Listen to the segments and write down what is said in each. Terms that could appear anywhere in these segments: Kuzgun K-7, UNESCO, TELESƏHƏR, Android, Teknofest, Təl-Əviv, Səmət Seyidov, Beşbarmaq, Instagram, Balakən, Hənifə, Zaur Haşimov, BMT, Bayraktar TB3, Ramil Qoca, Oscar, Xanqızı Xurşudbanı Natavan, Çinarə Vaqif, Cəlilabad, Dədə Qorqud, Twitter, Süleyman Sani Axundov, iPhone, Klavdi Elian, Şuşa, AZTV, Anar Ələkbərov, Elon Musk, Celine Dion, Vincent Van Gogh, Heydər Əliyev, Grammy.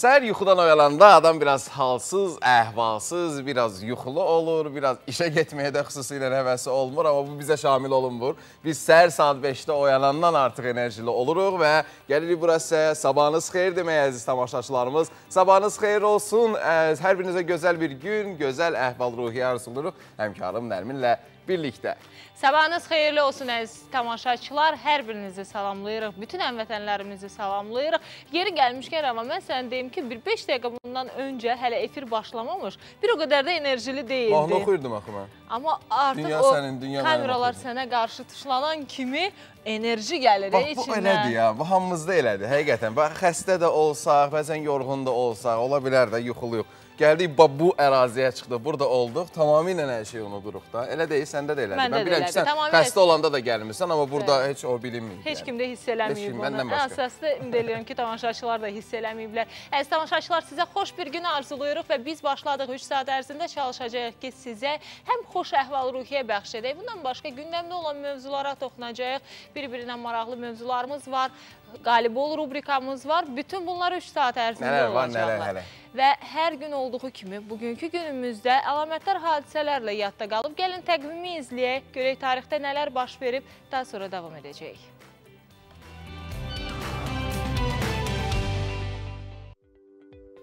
Səhər yuxudan oyananda adam biraz halsız, əhvalsız, biraz yuxulu olur, biraz işə getməyə də xüsusilə həvəsi olmur, amma bu bizə şamil olunmur. Biz səhər saat 5-də oyanandan artıq enerjili oluruq və gəlirik burası sabahınız xeyir deməyə əziz tamaşaçılarımız. Sabahınız xeyir olsun, hər birinizə gözəl bir gün, gözəl əhval-ruhiyyə arzuluruq həmkarım Nərminlə birlikdə. Sabahınız xeyirli olsun əziz tamaşaçılar, hər birinizi salamlayırıq, bütün həmvətənlərimizi salamlayırıq. Yeri gəlmişkən Rəvan, mən sənə deyim ki, bir 5 dəqiqə bundan öncə hələ efir başlamamış, bir o qədər də enerjili deyildi. Mahnı oxuyurdum axı mən. Amma artıq o kameralar sənə qarşı tuşlanan kimi enerji gəlir içindən. Bax, bu elədir ya, bu hamımızda elədir, həqiqətən. Bax, xəstə də olsaq, bəzən yorğun da olsaq, ola bilər də, yuxuluyuq. Gəldik, bu əraziyə çıxdıq, burada olduq, tamamilə hər şey unuduruq da. Elə deyil, səndə də elədir. Mən biləm ki, sən xəstə olanda da gəlmirsən, amma burada heç o bilinməyib. Heç kim də hiss eləməyib bunu. Ən əsaslı deyirəm ki, tamaşaçılar da hiss eləməyiblər. Əziz tamaşaçılar, sizə xoş bir gün arzuluyuruq və biz başladıq 3 saat ərzində çalışacağıq ki, sizə həm xoş əhval-ruhiyyə bəxş edək. Bundan başqa gündəmdə olan mövzulara toxunacağıq. Bir-birinə maraqlı mövzularımız var. Qalibol rubrikamız var. Bütün bunlar 3 saat ərzində olacaqlar. Və hər gün olduğu kimi bugünkü günümüzdə əlamətdar hadisələrlə yadda qalıb. Gəlin təqvimi izləyək, görək tarixdə nələr baş verib, daha sonra davam edəcək.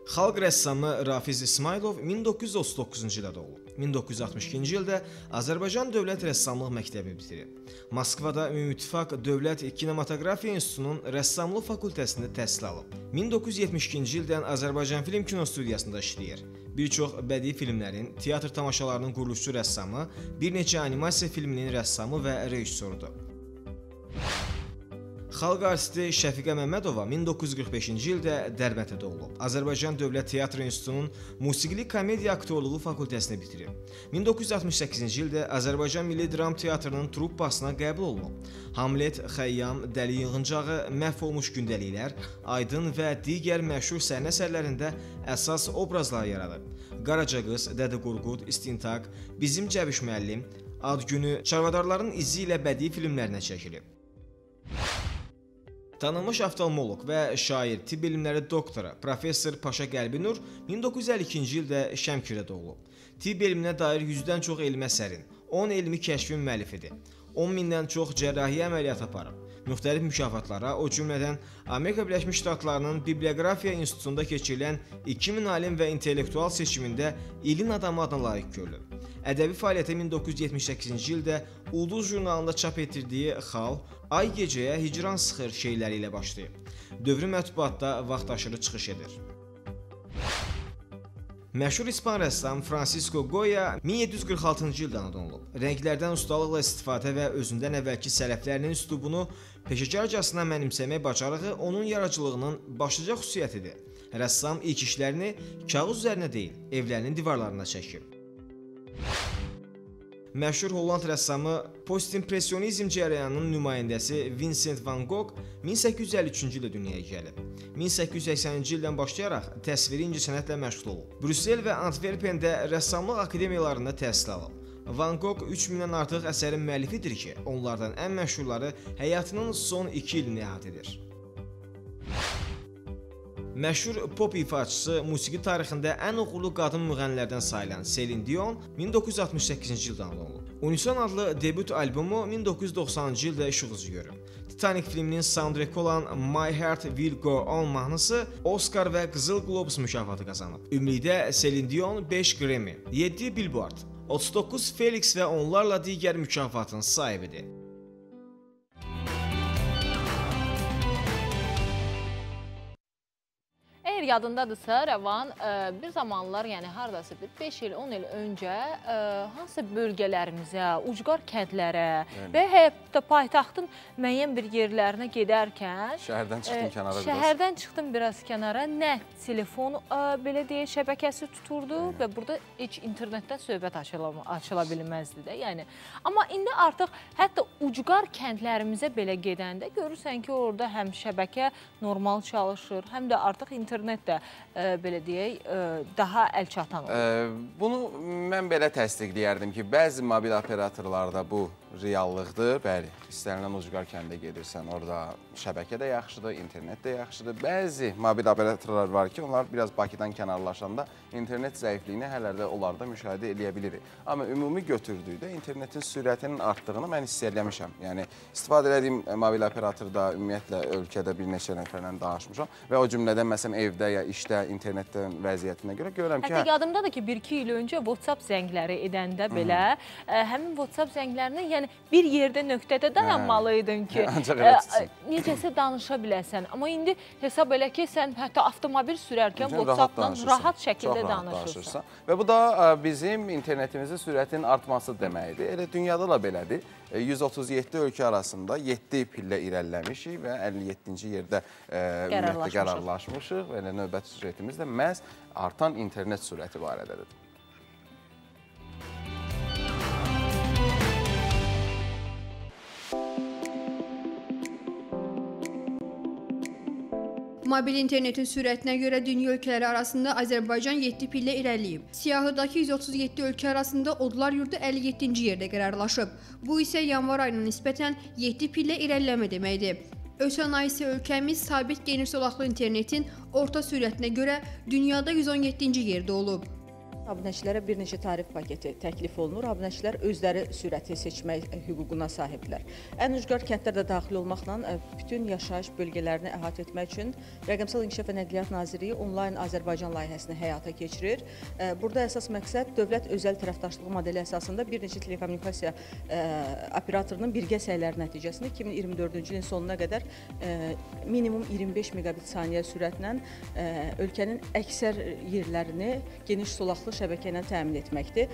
Xalq rəssamı Rafiz İsmaylov 1939-cu ildə doğulub. 1962-ci ildə Azərbaycan Dövlət Rəssamlıq Məktəbi bitirib. Moskvada Ümumi İttifaq Dövlət Kinematografiya İnstitutunun Rəssamlıq Fakültəsində təhsil alıb. 1972-ci ildən Azərbaycan Film Kino Studiyasında işləyir. Bir çox bədii filmlərin, teatr tamaşalarının quruluşçu rəssamı, bir neçə animasiya filminin rəssamı və rejissorudur. Xalq artisti Şəfiqə Məmmədova 1945-ci ildə Dərbəndə doğulub. Azərbaycan Dövlət Teatr İnstitutunun Musiqili Komediya Aktorluğu Fakültəsini bitirib. 1968-ci ildə Azərbaycan Milli Dram Teatrının truppasına qəbul olunub. Hamlet, Xəyyam, Dəli Yığıncağı, Məhv olmuş gündəliklər, Aydın və digər məşhur səhnə əsərlərində əsas obrazlar yaradıb. Qaraca qız, Dədə Qorqud, İstintaq, Bizim Cəbiş müəllim, Ad günü Çarvadarların izi ilə bədii filmlərinə çəkilib. Tanınmış oftalmoloq və şair, tibb elmləri doktora, professor Paşa Qalbinur 1952-ci ildə Şəmkirdə doğulub. Tibb elminə dair 100-dən çox elmi əsərin, 10 elmi kəşfin müəllifidir. 10 mindən çox cərrahiyyə əməliyyatı aparıb. Müxtəlif mükafatlara, o cümlədən Amerika Birləşmiş Ştatlarının Bibliografiya İnstitutunda keçirilən 2000 alim və intellektual seçimində ilin adamı adına layiq görülüb. Ədəbi fəaliyyəti 1978-ci ildə Ulduz jurnalında çap etdirdiyi Xal, Ay Gecəyə Hicran Sıxır şeirləri ilə başlayıb. Dövrü mətbuatda vaxt aşırı çıxış edir. Məşhur İspan rəssam Francisco Goya 1746-cı ildə doğulub. Rənglərdən ustalıqla istifadə və özündən əvvəlki sələflərinin üslubunu peşəkarcasına mənimsəmək bacarığı onun yaradıcılığının başlıca xüsusiyyətidir. Rəssam ilk işlərini kağız üzərinə deyil, evlərinin divarlarına çəkib. Məşhur Holland rəssamı postimpressionizm cərəyanının nümayəndəsi Vincent Van Gogh 1853-cü ildə dünyaya gəlib. 1880-ci ildən başlayaraq təsviri incəsənətlə məşğul olub. Brüssel və Antverpendə rəssamlıq akademiyalarında təhsil alıb. Van Gogh 3000-dən artıq əsərin müəllifidir ki, onlardan ən məşhurları həyatının son 2 ilini əhatə edir. Məşhur pop ifaçısı, musiqi tarixində ən uğurlu qadın müğənnilərdən sayılan Celine Dion 1968-ci ildən doğulub. Unison adlı debüt albumu 1990-cı ildə işıq üzü görüb. Titanic filminin soundtrackı olan My Heart Will Go On mahnısı Oscar və Qızıl Globus mükafatı qazanıb. Ümumilikdə Celine Dion 5 Grammy, 7 Billboard, 39 Felix və onlarla digər mükafatın sahibidir. Əgər yadındadırsa, Rəvan, bir zamanlar, yəni haradasa bir 5 il, 10 il öncə hansısa bölgələrimizə, ucqar kəndlərə və hətta paytaxtın müəyyən bir yerlərinə gedərkən şəhərdən çıxdım biraz kənara, nə telefon şəbəkəsi tuturdu və burada heç internetdən söhbət açıla bilməzdi də. Amma indi artıq hətta ucqar kəndlərimizə belə gedəndə görürsən ki, orada həm şəbəkə normal çalışır, həm də artıq internet də, belə deyək, daha əlçatan olur. Bunu mən belə təsdiqləyərdim ki, bəzi mobil operatorlarda bu reallıqdır. Bəli, istənilən ucqar kəndə gedirsən, orada şəbəkə də yaxşıdır, internet də yaxşıdır. Bəzi mobil operatorlar var ki, onlar biraz Bakıdan kənarlaşanda internet zəifliyini hələ də onlarda müşahidə edə bilirik. Amma ümumi götürdüyüdə internetin sürətinin artdığını mən hiss eləmişəm. Yəni, istifadə elədiyim mobil operatorda, ümumiyyətlə, ölkədə bir neçə nəfərlə danışmışam və o cümlədən, məsələn, evdə ya işdə, internetdən vəziyyətinə görə görürəm ki... Hətta yadımdadır ki, 1-2 il öncə WhatsApp zəngləri edəndə belə həmin WhatsApp zənglərini yəni bir yerdə nöqtədə dayanmalıydın ki, necəsə danışa biləsən. Amma indi hesab elə ki, sən hətta avtomobil sürərkən WhatsApp-dan rahat şəkildə danışırsan. Və bu da bizim internetimizin sürətinin artması deməkdir. Elə dünyada da belədir. 137 ölkə arasında 7 pillə irəliləmişik və 57-ci yerdə qərarlaşmışıq. Və növbəti sürətimiz də məhz artan internet sürəti barədədir. Mobil internetin sürətinə görə dünya ölkələri arasında Azərbaycan 7 pillə irəliyib. Siyahıdakı 137 ölkə arasında Odlar Yurdu 57-ci yerdə qərarlaşıb. Bu isə yanvar ayına nisbətən 7 pillə irəliləmə deməkdir. Ötən ay isə ölkəmiz sabit genişsolaqlı internetin orta sürətinə görə dünyada 117-ci yerdə olub. Abunəçilərə bir neçə tarif paketi təklif olunur. Abunəçilər özləri sürəti seçmək hüququna sahiblər. Ən ucqar kəndlər də daxil olmaqla bütün yaşayış bölgələrini əhatə etmək üçün Rəqəmsal İnkişaf və Nəqliyyat Nazirliyi onlayn Azərbaycan layihəsini həyata keçirir. Burada əsas məqsəd dövlət-özəl tərəfdaşlığı modeli əsasında bir neçə telekommunikasiya operatorunun birgə səyləri nəticəsində 2024-cü ilin sonuna qədər minimum 25 megabit saniyə sürətlə ölkənin əksər yerlərini geniş solaqlı şəbəkəni təmin etməkdir.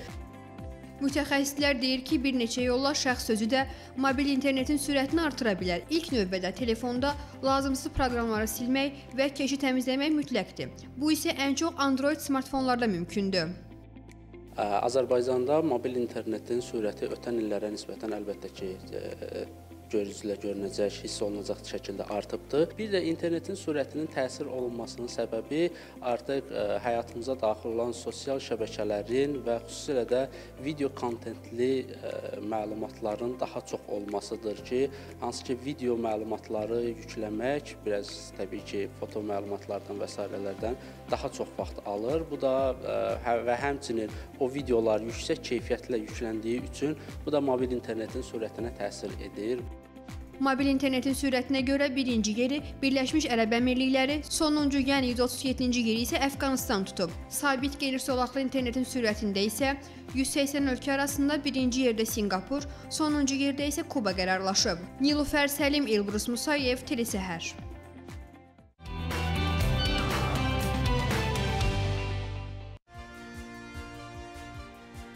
Mütəxəssislər deyir ki, bir neçə yolla şəxs sözü də mobil internetin sürətini artıra bilər. İlk növbədə telefonda lazımsız proqramları silmək və keşi təmizləmək mütləqdir. Bu isə ən çox Android smartfonlarda mümkündür. Azərbaycanda mobil internetin sürəti ötən illərə nisbətən əlbəttə ki, gözlə görünəcək, hiss olunacaq şəkildə artıbdır. Bir də internetin sürətinin təsir olunmasının səbəbi artıq həyatımıza daxil olan sosial şəbəkələrin və xüsusilə də video kontentli məlumatların daha çox olmasıdır ki, hansı ki video məlumatları yükləmək, biraz təbii ki, foto məlumatlardan və s. daha çox vaxt alır. Bu da və həmçinin o videolar yüksək keyfiyyətlə yükləndiyi üçün bu da mobil internetin sürətinə təsir edir. Mobil internetin sürətinə görə birinci yeri Birləşmiş Ərəb Əmirlikləri, sonuncu yəni 137-ci yeri isə Əfqanistan tutub. Sabit genişsolaqlı internetin sürətində isə 180 ölkə arasında birinci yerdə Singapur, sonuncu yerdə isə Kuba qərarlaşıb. Nilufər Səlim, Elbrus Musayev, Telesəhər.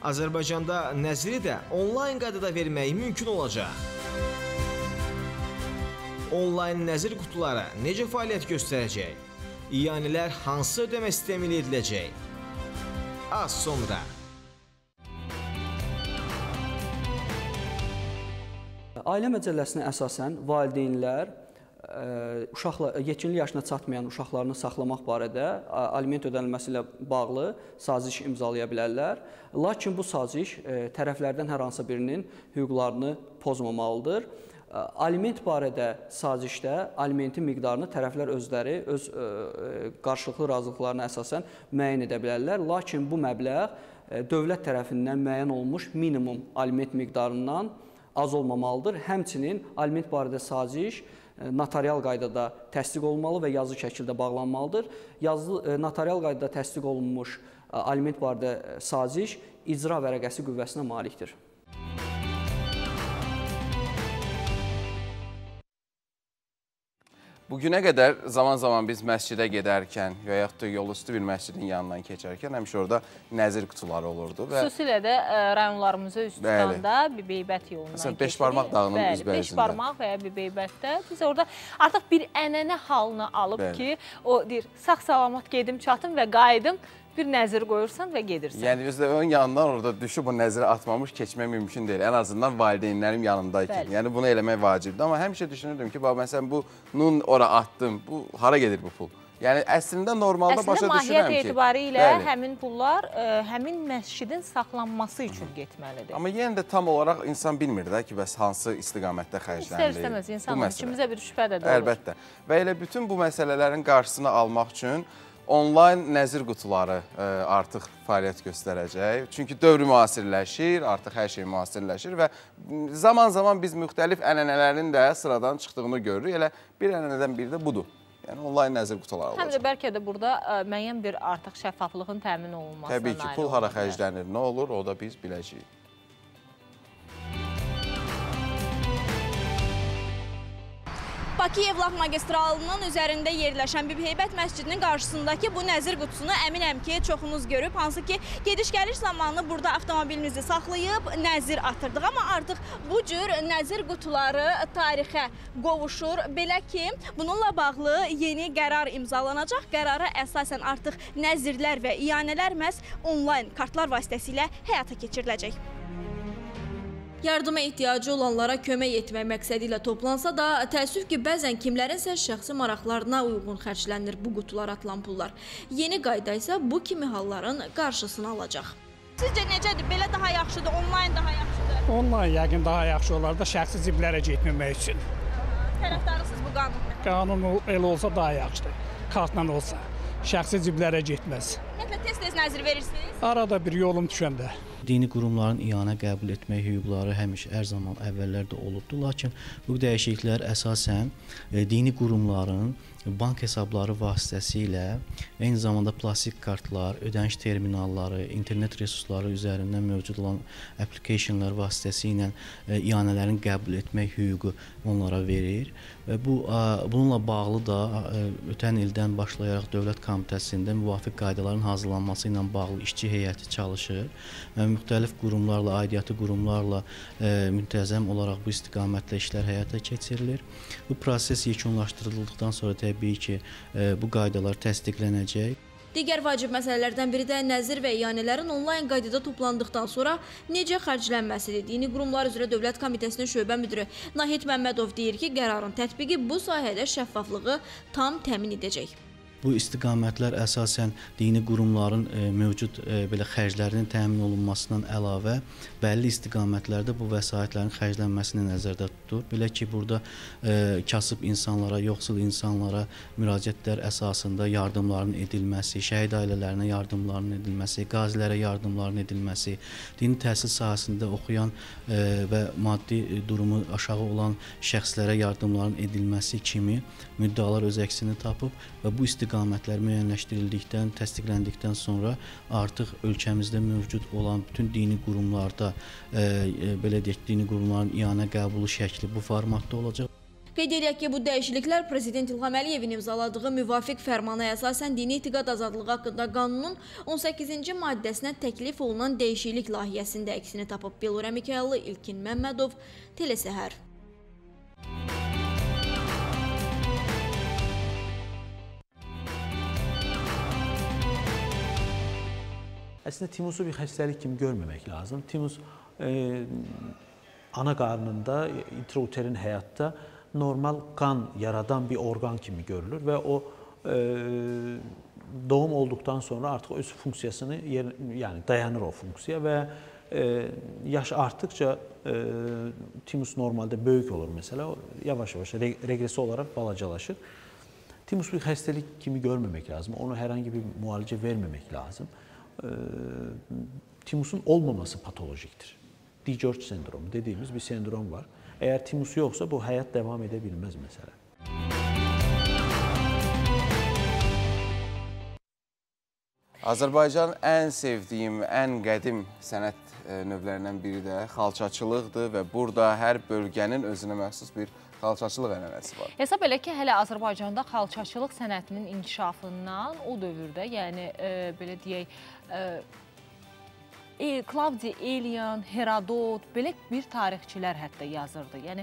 Azərbaycanda nəziri də onlayn qaydada vermək mümkün olacaq. Onlayn nəzir qutuları necə fəaliyyət göstərəcək? İyanilər hansı ödəmə sistemi ilə ediləcək? Az sonra. Ailə məcəlləsinə əsasən valideynlər yetkinli yaşına çatmayan uşaqlarını saxlamaq barədə aliment ödənilməsi ilə bağlı saziş imzalaya bilərlər. Lakin bu saziş tərəflərdən hər hansı birinin hüquqlarını pozmamalıdır. Aliment barədə sazişdə alimentin miqdarını tərəflər özləri öz qarşılıqlı razılıqlarına əsasən müəyyən edə bilərlər. Lakin bu məbləğ dövlət tərəfindən müəyyən olmuş minimum aliment miqdarından az olmamalıdır. Həmçinin aliment barədə saziş notarial qaydada təsdiq olunmalı və yazılı şəkildə bağlanmalıdır. Notarial qaydada təsdiq olunmuş aliment barədə saziş icra vərəqəsi qüvvəsinə malikdir. Bugünə qədər zaman-zaman biz məscidə gedərkən və yaxud da yolüstü bir məscidin yanından keçərkən həmişə orada nəzir qutuları olurdu. Xüsusilə də rayonlarımıza üstüqdan da Bibeybət yolundan keçirik. Məsələn, Beşbarmaq dağının üzbəyizində. Beşbarmaq və ya Bibeybətdə biz orada artıq bir ənənə halını alıb ki, o deyir, sağ-salamat gedim, çatım və qaydım. Bir nəzir qoyursan və gedirsən. Yəni, ön yanından orada düşüb o nəziri atmamış keçmək mümkün deyil. Ən azından valideynlərim yanımdaykən. Yəni, bunu eləmək vacibdir. Amma həmişə düşünürdüm ki, məsələn, bu nun ora atdım, hara gedir bu pul? Yəni əslində normalda başa düşürəm ki, mahiyyət etibarilə həmin pullar həmin məscidin saxlanması üçün getməlidir. Amma yenə də tam olaraq insan bilmir də ki, bəs hansı istiqamətdə xərclənilir. İstər-istəməz insanın içimizə bir şübhə də olur. Əlbəttə. Və elə bütün bu məsələlərin qarşısını almaq üçün onlayn nəzir qutuları artıq fəaliyyət göstərəcək. Çünki dövr müasirləşir, artıq hər şey müasirləşir və zaman-zaman biz müxtəlif ənənələrin də sıradan çıxdığını görürük. Elə bir ənənədən biri də budur. Yəni onlayn nəzir qutuları olacaq. Həm də bəlkə də burada müəyyən bir artıq şəffaflığın təmin olunmasına nail olur. Təbii ki, pul hara xərclənir, nə olur, o da biz biləcəyik. Bakı-Yevlax magistralının üzərində yerləşən Bibiheybət məscidinin qarşısındakı bu nəzir qutusunu əminəm ki, çoxunuz görüb. Hansı ki, gediş-gəliş zamanı burada avtomobilinizi saxlayıb nəzir atırdıq. Amma artıq bu cür nəzir qutuları tarixə qovuşur. Belə ki, bununla bağlı yeni qərar imzalanacaq. Qərara əsasən artıq nəzirlər və iyanələr məhz onlayn kartlar vasitəsilə həyata keçiriləcək. Yardıma ehtiyacı olanlara kömək etmək məqsədi ilə toplansa da, təəssüf ki, bəzən kimlərinsə şəxsi maraqlarına uyğun xərclənir bu qutular atılan pullar. Yeni qayda isə bu kimi halların qarşısını alacaq. Sizcə necədir? Belə daha yaxşıdır, onlayn daha yaxşıdır? Onlayn yəqin daha yaxşı olar da şəxsi ciblərə getməmək üçün. Tərəfdarısınız bu qanun? Qanun elə olsa daha yaxşıdır, kartla olsa. Şəxsi ciblərə getməz. Tez-tez nəzir verirsiniz? Arada bir yolum düşəndə. Dini qurumların iyanə qəbul etmək hüquqları həmişə hər zaman əvvəllərdə olubdur. Lakin bu dəyişikliklər əsasən dini qurumların bank hesabları vasitəsilə, eyni zamanda plastik kartlar, ödəniş terminalları, internet resursları üzərindən mövcud olan applicationlar vasitəsilə iyanələrin qəbul etmək hüququ onlara verir. Bununla bağlı da ötən ildən başlayaraq Dövlət Komitəsində müvafiq qaydaların hazırlanması ilə bağlı işçi heyəti çalışır. Müxtəlif qurumlarla, aidiyyatı qurumlarla müntəzəm olaraq bu istiqamətlə işlər həyata keçirilir. Bu proses yekunlaşdırıldıqdan sonra təbii ki, bu qaydalar təsdiqlənəcək. Digər vacib məsələlərdən biri də nəzir və iyanələrin onlayn qaydada toplandıqdan sonra necə xərclənməsidir. Dini Qurumlar üzrə Dövlət Komitəsinin şöbə müdürü Nahid Məmmədov deyir ki, qərarın tətbiqi bu sahədə şəffaflığı tam təmin edəcək. Bu istiqamətlər əsasən dini qurumların mövcud xərclərinin təmin olunmasından əlavə bəlli istiqamətlərdə bu vəsaitlərin xərclənməsini nəzərdə tutur. Belə ki, burada kasıb insanlara, yoxsul insanlara müraciətlər əsasında yardımların edilməsi, şəhid ailələrinə yardımların edilməsi, qazilərə yardımların edilməsi, dini təhsil sahəsində oxuyan və maddi durumu aşağı olan şəxslərə yardımların edilməsi kimi müddəalar öz əksini tapıb və bu istiqamətlər müəyyənləşdirildikdən, təsdiqləndikdən sonra artıq ölkəmizdə mövcud olan bütün dini qurumlarda, belə deyək, dini qurumların iyanə qəbulu şəkli bu formatda olacaq. Qeyd edək ki, bu dəyişikliklər Prezident İlham Əliyevin imzaladığı müvafiq fərmana əsasən dini etiqad azadlığı haqqında qanunun 18-ci maddəsinə təklif olunan dəyişiklik layihəsində əksini tapıb. Belura Mikaylı, İlkin Məmmədov, Telesəhər. Əslində, timusu bir xəstəlik kimi görməmək lazım. Timus ana qarnında, intrauterin həyatda normal qan yaradan bir orqan kimi görülür və o doğum olduqdan sonra artıq öz funksiyasını, yəni dayanır o funksiya və yaş artdıqca timus normalda böyük olur məsələ, yavaş-yavaş regresi olaraq balacalaşır. Timus bir xəstəlik kimi görməmək lazım, onu hər hangi bir müalicə verməmək lazım. Timusun olmaması patolojikdir. D-George sendromu dediğimiz bir sendrom var. Eğer timus yoksa bu hayat devam edebilmez mesela. Azərbaycan ən sevdiyim, ən qədim sənət növlərindən biri də xalçaçılıqdır və burada hər bölgənin özünə məxsus bir xalçaçılıq ənənəsi var. Hesab elə ki, hələ Azərbaycanda xalçaçılıq sənətinin inkişafından o dövrdə, yəni, belə deyək, Klavdi Elian, Herodot, belə bir tarixçilər hətta yazırdı. Yəni,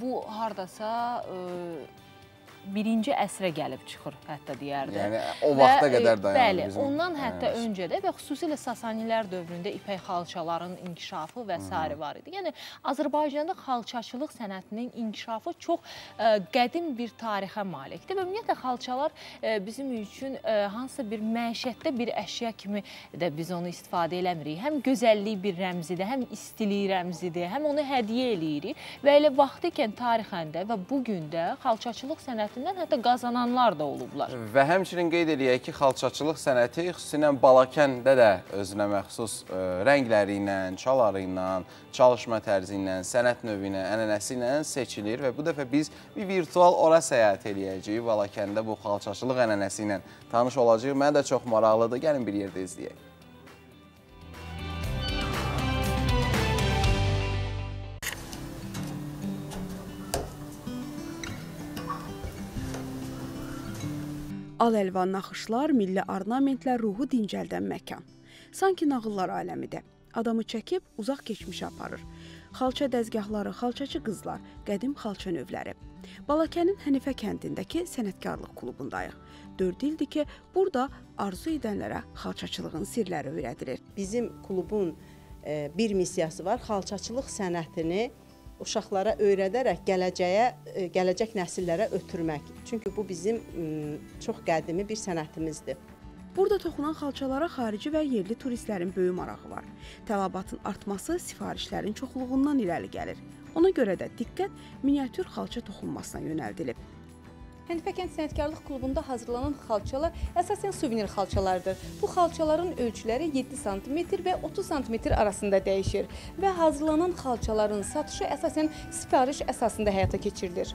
bu haradasa birinci əsrə gəlib çıxır, hətta deyərdi. Yəni, o vaxta qədər dayanır bəli, bizim. Ondan hətta öncə də və xüsusilə Sasanilər dövründə ipək xalçaların inkişafı və s. var idi. Yəni, Azərbaycanda xalçaçılıq sənətinin inkişafı çox qədim bir tarixə malikdir və ümumiyyətlə, xalçalar bizim üçün hansısa bir məişətdə bir əşya kimi də biz onu istifadə eləmirik. Həm gözəlliyi bir rəmzidir, həm istiliyi rəmzidir, həm onu hədiyə eləyirik və elə vaxtı ikən tarixəndə və bugün də xalçaçılıq sənətindən hətta qazananlar da olublar. Və həmçinin qeyd eləyək ki, xalçaçılıq sənəti xüsusilə Balakəndə də özünə məxsus rəngləri ilə, çaları ilə, çalışma tərzi ilə, sənət növü ilə, ənənəsi ilə seçilir və bu dəfə biz bir virtual ora səyahət eləyəcəyik. Balakəndə bu xalçaçılıq ənənəsi ilə tanış olacağıq. Mənə də çox maraqlıdır. Gəlin bir yerdə izləyək. Al-əlvan naxışlar, milli ornamentlər ruhu dincəldən məkan. Sanki nağıllar aləmidir. Adamı çəkib, uzaq keçmişə aparır. Xalça dəzgahları, xalçaçı qızlar, qədim xalça növləri. Balakənin Hənifə kəndindəki sənətkarlıq klubundayıq. 4 ildir ki, burada arzu edənlərə xalçaçılığın sirləri öyrədilir. Bizim klubun bir missiyası var, xalçaçılıq sənətini uşaqlara öyrədərək gələcək nəsillərə ötürmək. Çünki bu bizim çox qədimi bir sənətimizdir. Burada toxunan xalçalara xarici və yerli turistlərin böyük marağı var. Tələbatın artması sifarişlərin çoxluğundan irəli gəlir. Ona görə də diqqət miniatür xalça toxunmasına yönəldilib. Hənifə kənd sənətkarlıq klubunda hazırlanan xalçalar əsasən suvenir xalçalardır. Bu xalçaların ölçüləri 7 sm və 30 sm arasında dəyişir və hazırlanan xalçaların satışı əsasən sipariş əsasında həyata keçirilir.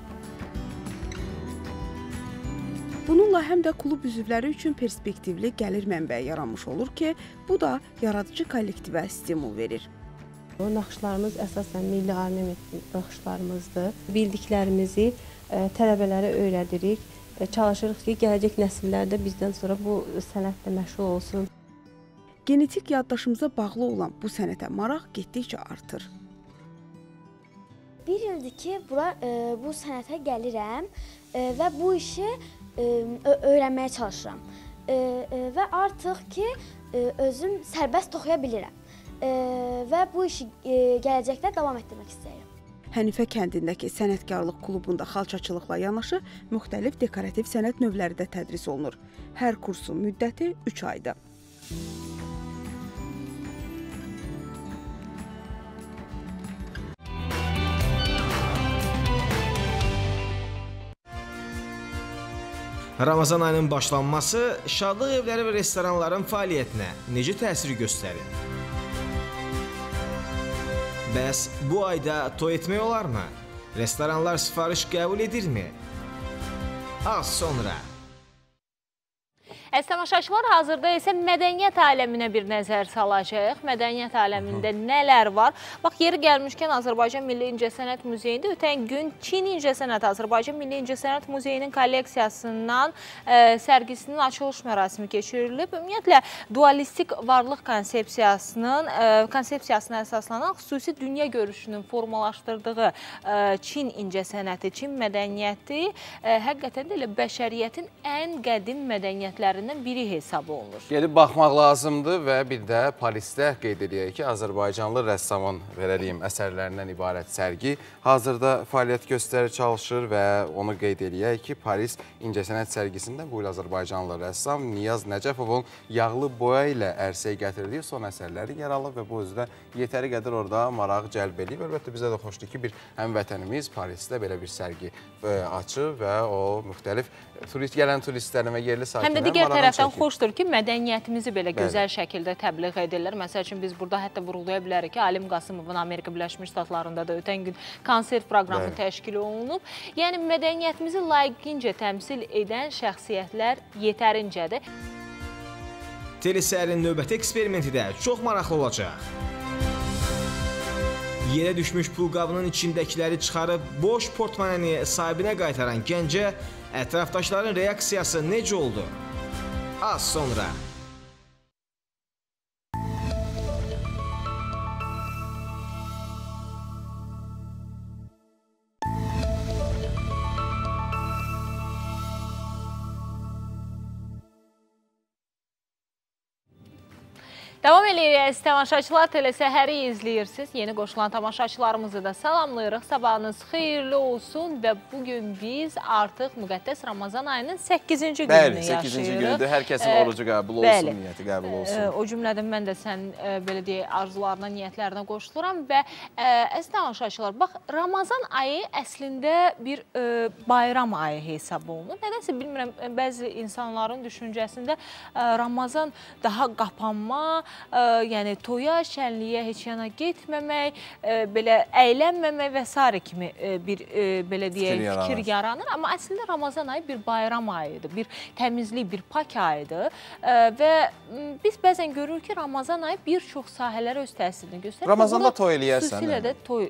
Bununla həm də klub üzvləri üçün perspektivli gəlir mənbəyi yaranmış olur ki, bu da yaradıcı kollektivə stimul verir. O naxışlarımız əsasən milli ornament naxışlarımızdır. Bildiklərimizi tələbələrə öyrədirik və çalışırıq ki, gələcək nəsillərdə bizdən sonra bu sənətlə məşğul olsun. Genetik yaddaşımıza bağlı olan bu sənətə maraq getdikcə artır. Bir ildir ki, bu sənətə gəlirəm və bu işi öyrənməyə çalışıram və artıq ki, özüm sərbəst toxuya bilirəm və bu işi gələcəkdə davam etdirmək istəyirəm. Hənifə kəndindəki sənətkarlıq klubunda xalçaçılıqla yanaşı müxtəlif dekorativ sənət növləri də tədris olunur. Hər kursun müddəti 3 aydır. Ramazan ayının başlanması şadlıq evləri və restoranların fəaliyyətinə necə təsir göstərir? Bəs bu ayda toy etmək olarmı? Restoranlar sifariş qəbul edirmi? Az sonra. Əziz tamaşaçılar, hazırda isə mədəniyyət aləminə bir nəzər salacaq. Mədəniyyət aləmində nələr var? Bax, yeri gəlmişkən Azərbaycan Milli İncəsənət Muzeyində ötən gün Çin İncəsənət Azərbaycan Milli İncəsənət Muzeyinin kolleksiyasından sərgisinin açılış mərasimi keçirilib. Ümumiyyətlə, dualistik varlıq konsepsiyasına əsaslanan xüsusi dünya görüşünün formalaşdırdığı Çin İncəsənəti, Çin mədəniyyəti həqiqətən də elə bəşəriyyətin ən qədim mədəniyyətləri biri hesab olunur. Gedib baxmaq lazımdır və bir də Parisdə qeyd edəyək ki, Azərbaycanlı rəssamın verəliyim əsərlərindən ibarət sərgi hazırda fəaliyyət göstərir, çalışır və onu qeyd edəyək ki, Paris İncəsənət sərgisində bu il Azərbaycanlı rəssam Niyaz Nəcəfovun yağlı boya ilə ərsəyə gətirdiyi son əsərləri yer alır və bu özü də yetəri qədər orada maraq cəlb edir. Əlbəttə, bizə də xoşdur ki, bir həmvətənimiz Parisdə belə bir sərgi açır və o müxtəlif gələn turistlərin və yerli sakinlərin tərəfdən xoşdur ki, mədəniyyətimizi belə gözəl şəkildə təbliğ edirlər. Məsəl üçün, biz burada hətta vurğulaya bilərik ki, Alim Qasımovun Amerika Birləşmiş Ştatlarında da ötən gün konsert proqramı təşkil olunub. Yəni, mədəniyyətimizi layiqincə təmsil edən şəxsiyyətlər yetərincədir. TELESƏHərin növbəti eksperimenti də çox maraqlı olacaq. Yerə düşmüş pul qabının içindəkiləri çıxarıb, boş portmanəni sahibinə qaytaran gəncə ətrafdaşların reaksiyası necə oldu? Az sonra. Davam edirik, tamaşaçılar, telesəhəri izləyirsiniz. Yeni qoşulan tamaşaçılarımızı da salamlayırıq. Sabahınız xeyirli olsun və bugün biz artıq müqəddəs Ramazan ayının 8-ci gününü yaşayırıq. Bəli, 8-ci günüdür. Hər kəsin orucu qəbul olsun, niyyəti qəbul olsun. O cümlədən mən də sən arzularına, niyyətlərinə qoşuluram və əziz tamaşaçılar, bax, Ramazan ayı əslində bir bayram ayı hesab olunur. Nədənsə, bilmirəm, bəzi insanların düşüncəsində Ramazan daha qapanma, yəni toya, şənliyə heç yana getməmək, belə əylənməmək və s. kimi bir fikir yaranır. Amma əslində Ramazan ayı bir bayram ayıdır, bir təmizlik, bir pak ayıdır və biz bəzən görürük ki, Ramazan ayı bir çox sahələrə öz təsirini göstərir. Ramazanda toy eləyərsən. Xüsusilə də toy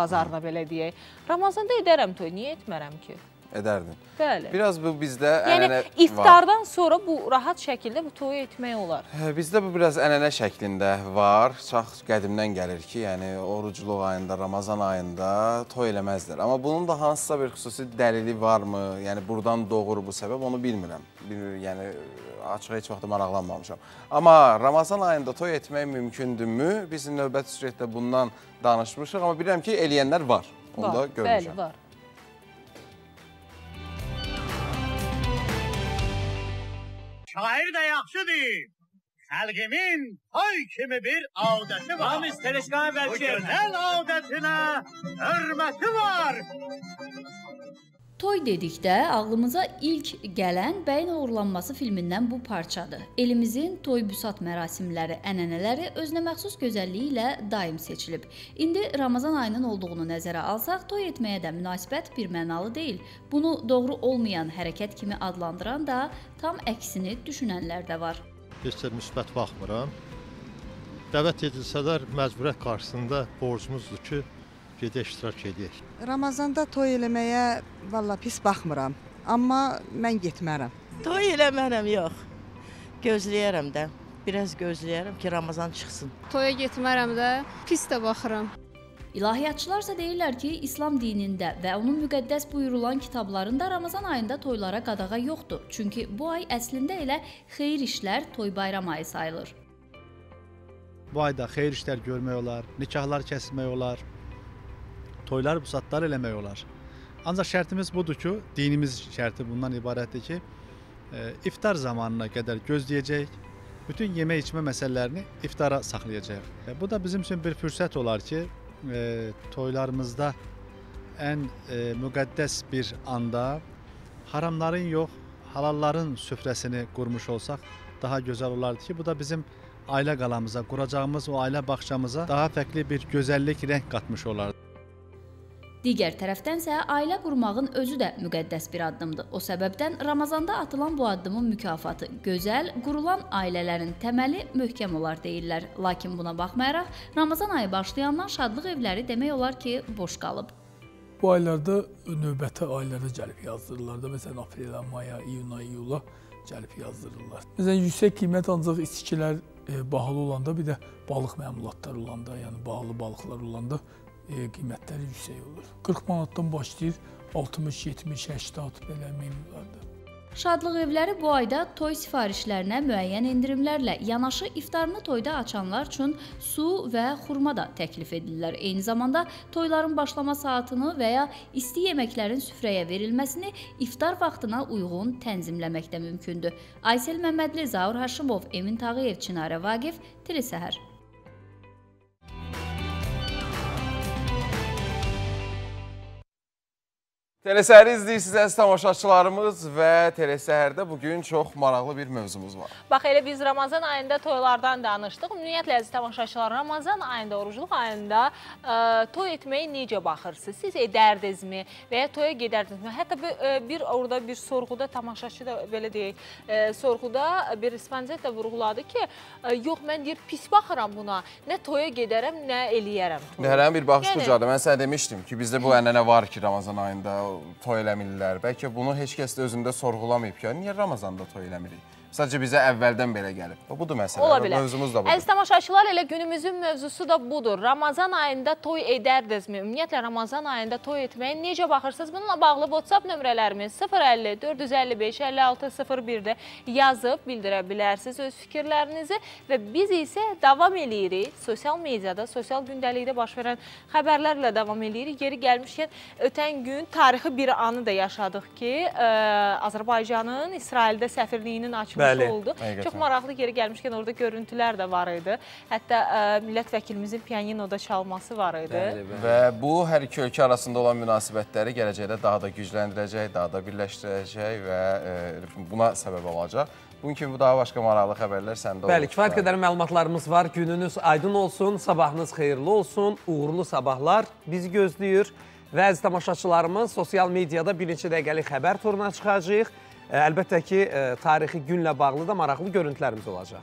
bazarına belə deyək. Ramazanda edərəm toy, niyə etmərəm ki? Edərdin. Bəli. Biraz bu bizdə ənənə var. Yəni, iftardan sonra bu rahat şəkildə bu toyu etmək olar. Bizdə bu biraz ənənə şəklində var. Çox qədimdən gəlir ki, yəni orucluq ayında, Ramazan ayında toy eləməzdər. Amma bunun da hansısa bir xüsusi dəlili varmı? Yəni, buradan doğur bu səbəb, onu bilmirəm. Yəni, açıq heç vaxt maraqlanmamışam. Amma Ramazan ayında toy etmək mümkündürmü? Biz növbəti sürətdə bundan danışmışıq. Amma bilirəm ki, eləyənlər var. Onu da görmüşəm. Bəli, var. Şair də yaxşıdır, xəlqimin toy kimi bir adəti var. Bu gözəl adətinə hörməti var. Toy dedikdə ağlımıza ilk gələn Bəyin Oğurlanması filmindən bu parçadır. Elimizin toy-büsat mərasimləri, ənənələri özünə məxsus gözəlliyi ilə daim seçilib. İndi Ramazan ayının olduğunu nəzərə alsaq, toy etməyə də münasibət bir mənalı deyil. Bunu doğru olmayan hərəkət kimi adlandıran da tam əksini düşünənlər də var. Heç də müsbət baxmıram. Dəvət edilsələr məcburiyyət qarşısında borcumuzdur ki, gedə iştirak edək. Ramazanda toy eləməyə valla pis baxmıram, amma mən getmərəm. Toy eləmərəm, yox. Gözləyərəm də, biraz gözləyərəm ki, Ramazan çıxsın. Toya getmərəm də, pis də baxıram. İlahiyyatçılarsa deyirlər ki, İslam dinində və onun müqəddəs buyurulan kitablarında Ramazan ayında toylara qadağa yoxdur. Çünki bu ay əslində elə xeyir işlər toy bayram ayı sayılır. Bu ayda xeyir işlər görmək olar, nikahlar kəsilmək olar, toylar, busatlar eləmək olar. Ancaq şərtimiz budur ki, dinimiz şərti bundan ibarətdir ki, iftar zamanına qədər gözləyəcək, bütün yemək-içmə məsələlərini iftara saxlayacaq. Bu da bizim üçün bir fürsət olar ki, toylarımızda ən müqəddəs bir anda haramların yox, halalların süfrəsini qurmuş olsaq daha gözəl olardı ki, bu da bizim ailə qalamıza, quracağımız o ailə bağçamıza daha fərqli bir gözəllik rəng qatmış olardı. Digər tərəfdənsə, ailə qurmağın özü də müqəddəs bir addımdır. O səbəbdən Ramazanda atılan bu addımın mükafatı gözəl, qurulan ailələrin təməli möhkəm olar deyirlər. Lakin buna baxmayaraq, Ramazan ayı başlayandan şadlıq evləri demək olar ki, boş qalıb. Bu aylarda növbəti aylarda gəlib yazdırırlar da, məsələn, aprel, maya, iyun, iyula gəlib yazdırırlar. Məsələn, yüksək qiymət ancaq içkilər bahalı olanda, bir də balıq məmulatlar olanda, yəni bağlı balıqlar olanda qiymətləri yüksək olur. 40 manatdan başlayır, 60, 70, 80 belə meymunlardır. Şadlıq evləri bu ayda toy sifarişlərinə müəyyən endirimlərlə yanaşı iftarını toyda açanlar üçün su və xurma da təklif edirlər. Eyni zamanda toyların başlama saatini və ya isti yeməklərin süfrəyə verilməsini iftar vaxtına uyğun tənzimləmək də mümkündür. Aysel Məmmədli, Zaur Haşimov, Emin Tağıyev, Çinarə Vaqif, Telesəhər. Telesəhəri izləyirsiniz əziz tamaşaçılarımız və Telesəhərdə bugün çox maraqlı bir mövzumuz var. Bax, elə biz Ramazan ayında toylardan danışdıq. Ümumiyyətlə, əziz tamaşaçılar, Ramazan ayında, orucluq ayında toy etməyi necə baxırsınız? Siz edərdinizmi və ya toya gedərdinizmi? Hətta orada bir sorğuda, tamaşaçı da belə deyək, sorğuda bir respondent də vurğuladı ki, yox, mən deyir, pis baxıram buna, nə toya gedərəm, nə eləyərəm. Hərəm bir baxış bucadır. Mən sənə demişdim ki, bizdə bu ənənə var ki, Ramazan ayında toy eləmirlər. Bəlkə bunu heç kəs də özündə sorğulamayıb ki, niyə Ramazanda toy eləmirik? Sadəcə bizə əvvəldən belə gəlib. Budur məsələ, mövzumuz da budur. Əziz tamaşaçılar, elə günümüzün mövzusu da budur. Ramazan ayında toy edərdinizmi? Ümumiyyətlə, Ramazan ayında toy etməyə necə baxırsınız? Bununla bağlı WhatsApp nömrələrimiz 050-455-5601-də yazıb bildirə bilərsiniz öz fikirlərinizi və biz isə davam eləyirik. Sosial mediada, sosial gündəlikdə baş verən xəbərlərlə davam eləyirik. Geri gəlmişkən, ötən gün tarixi bir anı da yaşadıq ki, Azərbaycanın İsraildə səfirliyinin açılması oldu. Çox maraqlı geri gəlmişkən orada görüntülər də var idi. Hətta millət vəkilimizin piyaninoda çalması var idi. Və bu hər iki ölkə arasında olan münasibətləri gələcəkdə daha da gücləndirəcək, daha da birləşdirəcək və buna səbəb olacaq. Bunun kimi daha başqa maraqlı xəbərlər səndə olacaq. Bəli, kifayət qədər məlumatlarımız var. Gününüz aydın olsun, sabahınız xeyirli olsun, uğurlu sabahlar bizi gözləyir. Və əziz tamaşaçılarımız sosial mediada bir neçə dəqiqəlik xəbər turuna çıxacaq. Əlbəttə ki, tarixi günlə bağlı da maraqlı görüntülərimiz olacaq.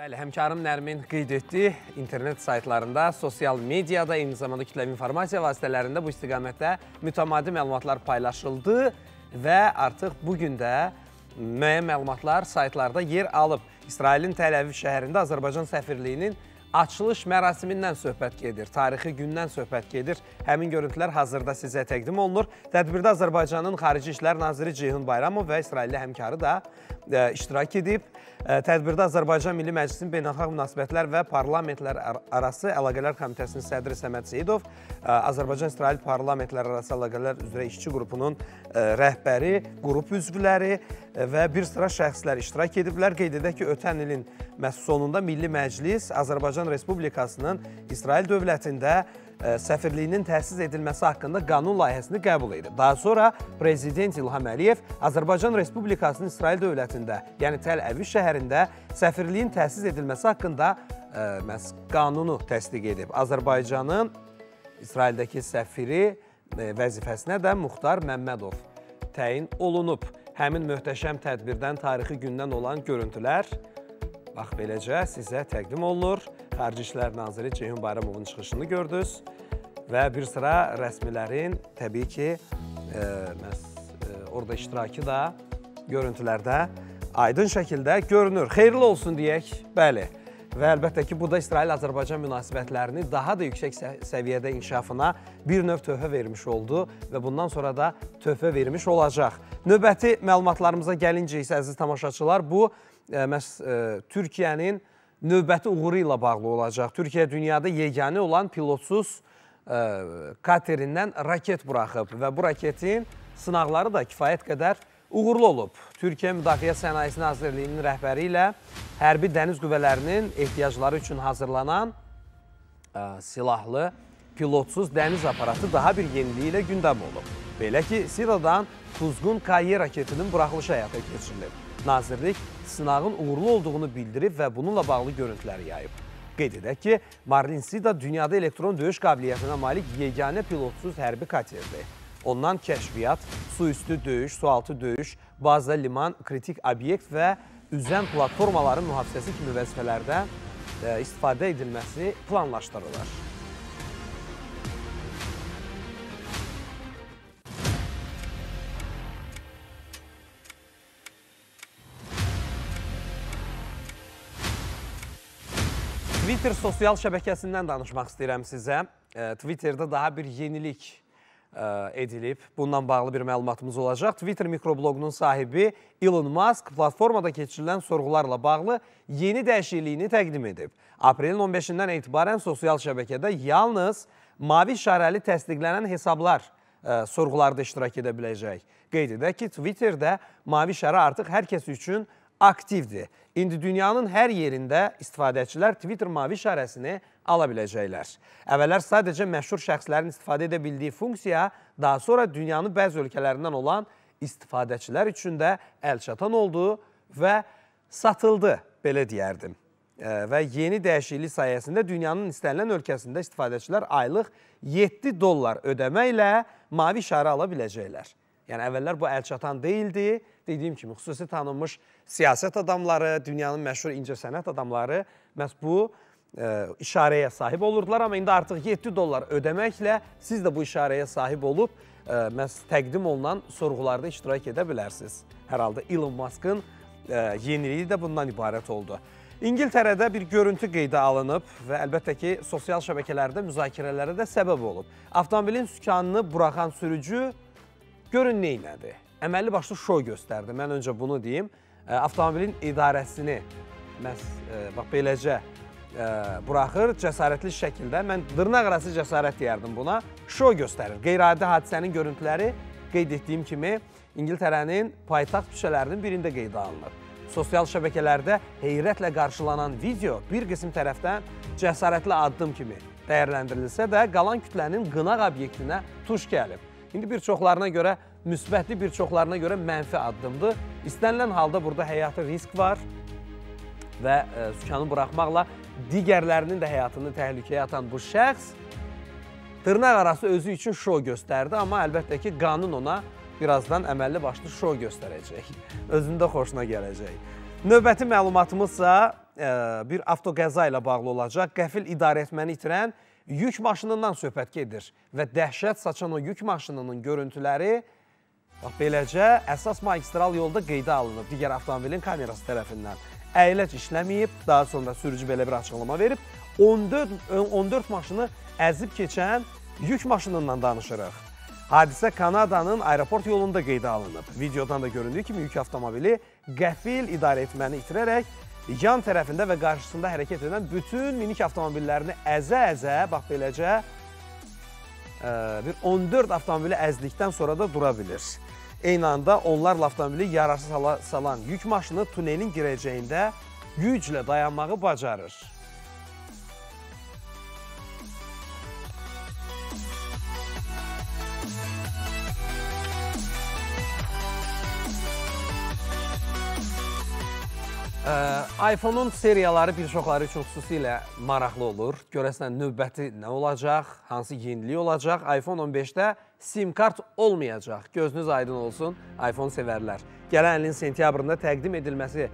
Bəli, həmkarım Nərmin qeyd etdi, internet saytlarında, sosial mediada, eyni zamanda kütləvi informasiya vasitələrində bu istiqamətdə mütəmadi məlumatlar paylaşıldı və artıq bugün də müəyyən məlumatlar saytlarda yer alıb. İsrailin Təl-Əviv şəhərində Azərbaycan səfirliyinin açılış mərasimindən söhbət gedir, tarixi gündən söhbət gedir. Həmin görüntülər hazırda sizə təqdim olunur. Tədbirdə Azərbaycanın Xarici İşlər Naziri Ceyhun Bayramov və İsrailli həmkarı da iştirak edib. Tədbirdə Azərbaycan Milli Məclisinin Beynəlxalq Münasibətlər və Parlamentlər Arası Əlaqələr Komitəsinin sədri Səmət Seyidov, Azərbaycan-İsrail Parlamentlər Arası Əlaqələr üzrə işçi qrupunun rəhbəri, qrup üzvləri və bir sıra şəxslər iştirak ediblər. Qeyd edək ki, ötən ilin sonunda Milli Məclis Azərbaycan Respublikasının İsrail dövlətində səfirliyinin təsis edilməsi haqqında qanun layihəsini qəbul edib. Daha sonra Prezident İlham Əliyev Azərbaycan Respublikasının İsrail dövlətində, yəni Təl-Əviv şəhərində səfirliyin təsis edilməsi haqqında qanunu təsdiq edib. Azərbaycanın İsraildəki səfiri vəzifəsinə də Muxtar Məmmədov təyin olunub. Həmin möhtəşəm tədbirdən, tarixi gündən olan görüntülər, bax beləcə sizə təqdim olunur. Xarici İşlər Naziri Ceyhun Bayramovun çıxışını gördünüz və bir sıra rəsmilərin təbii ki, orada iştirakı da görüntülərdə aydın şəkildə görünür. Xeyirli olsun deyək, bəli. Və əlbəttə ki, bu da İsrail-Azərbaycan münasibətlərini daha da yüksək səviyyədə inkişafına bir növ töhfə vermiş oldu və bundan sonra da töhfə vermiş olacaq. Növbəti məlumatlarımıza gəlincə isə, əziz tamaşaçılar, bu Türkiyənin növbəti uğuru ilə bağlı olacaq. Türkiyə dünyada yeganə olan pilotsuz katerindən raket buraxıb və bu raketin sınaqları da kifayət qədər uğurlu olub. Türkiyə Müdafiə Sənayesi Nazirliyinin rəhbəri ilə hərbi dəniz qüvvələrinin ehtiyacları üçün hazırlanan silahlı, pilotsuz dəniz aparatı daha bir yeniliyi ilə gündəm olub. Belə ki, SİDA'dan Kuzgun K-7 raketinin buraxılışı həyata keçirilib. Nazirlik sınağın uğurlu olduğunu bildirib və bununla bağlı görüntüləri yayıb. Qeyd edək ki, Marlin SİDA dünyada elektron döyüş qabiliyyətinə malik yeganə pilotsuz hərbi katerdir. Ondan kəşfiyyat, suüstü döyüş, sualtı döyüş, baza, liman, kritik obyekt və üzən platformaların mühafizəsi kimi vəzifələrdə istifadə edilməsi planlaşdırılır. Twitter sosial şəbəkəsindən danışmaq istəyirəm sizə. Twitterdə daha bir yenilik edilib. Bundan bağlı bir məlumatımız olacaq. Twitter mikrobloqunun sahibi Elon Musk platformada keçirilən sorğularla bağlı yeni dəyişikliyini təqdim edib. Aprelin 15-dən etibarən sosial şəbəkədə yalnız mavi işarəli təsdiqlənən hesablar sorğularda iştirak edə biləcək. Qeyd edək ki, Twitterdə mavi işarə artıq hər kəs üçün aktivdir. İndi dünyanın hər yerində istifadəçilər Twitter mavi işarəsini ala biləcəklər. Əvvəllər sadəcə məşhur şəxslərin istifadə edə bildiyi funksiya, daha sonra dünyanın bəzi ölkələrindən olan istifadəçilər üçün də əlçatan oldu və satıldı, belə deyərdim. Və yeni dəyişiklik sayəsində dünyanın istənilən ölkəsində istifadəçilər aylıq 7 dollar ödəmə ilə mavi işarə ala biləcəklər. Yəni, əvvəllər bu əlçatan deyildi. Dediyim kimi, xüsusi tanınmış siyasət adamları, dünyanın məşhur incəsənət adamları məhz bu işarəyə sahib olurdular, amma indi artıq 7 dollar ödəməklə siz də bu işarəyə sahib olub məhz təqdim olunan sorğularda iştirak edə bilərsiniz. Hər halda Elon Musk'ın yeniliyi də bundan ibarət oldu. İngiltərədə bir görüntü qeydə alınıb və əlbəttə ki, sosial şəbəkələrdə müzakirələrə də səbəb olub. Avtomobilin sükanını buraxan sürücü görün neynədi? Əməlli başlı şov göstərdi, mən öncə bunu deyim. Avtomobilin idarəsini məhz beləcə buraxır, cəsarətli şəkildə, mən dırnaq arası cəsarət deyərdim buna, şov göstərir. Qeyri-adi hadisənin görüntüləri qeyd etdiyim kimi İngiltərənin paytaxt küçələrinin birində qeydə alınır. Sosial şəbəkələrdə heyrətlə qarşılanan video bir qism tərəfdən cəsarətli addım kimi dəyərləndirilsə də qalan kütlənin qınaq obyektinə tuş gəlib. İndi bir çoxlarına görə müsbətli, bir çoxlarına görə mənfi addımdır. İstənilən halda burada həyati risk var və sükanı buraxmaqla digərlərinin də həyatını təhlükəyə atan bu şəxs dırnaq arası özü üçün şov göstərdi, amma əlbəttə ki, qanun ona birazdan əməlli başlı şov göstərəcək. Özündə xoşuna gələcək. Növbəti məlumatımızsa bir avtoqəza ilə bağlı olacaq. Qəfil idarəetməni itirən yük maşınından söhbət gedir və dəhşət saçan o yük maşınının görüntüləri beləcə əsas magistral yolda qeydə alınıb digər avtomobilin kamerası tərəfindən. Əyləc işləməyib, daha sonra sürücü belə bir açıqlama verib, 14 maşını əzib keçən yük maşınından danışırıq. Hadisə Kanadanın aeroport yolunda qeydə alınıb. Videodan da göründüyü kimi yük avtomobili qəfil idarəetməni itirərək yan tərəfində və qarşısında hərəkət edən bütün minik avtomobillərini əzə-əzə, bax beləcə, bir 14 avtomobili əzdikdən sonra da dura bilir. Eyni anda onlarla avtomobili yararsız hala salan yük maşını tunelin girəcəyində güclə dayanmağı bacarır. iPhone-un seriyaları bir çoxları üçün xüsusilə maraqlı olur. Görəsən, növbəti nə olacaq, hansı yenilik olacaq? iPhone 15-də SIM kart olmayacaq. Gözünüz aydın olsun, iPhone sevərlər. Gələn ilin sentyabrında təqdim edilməsi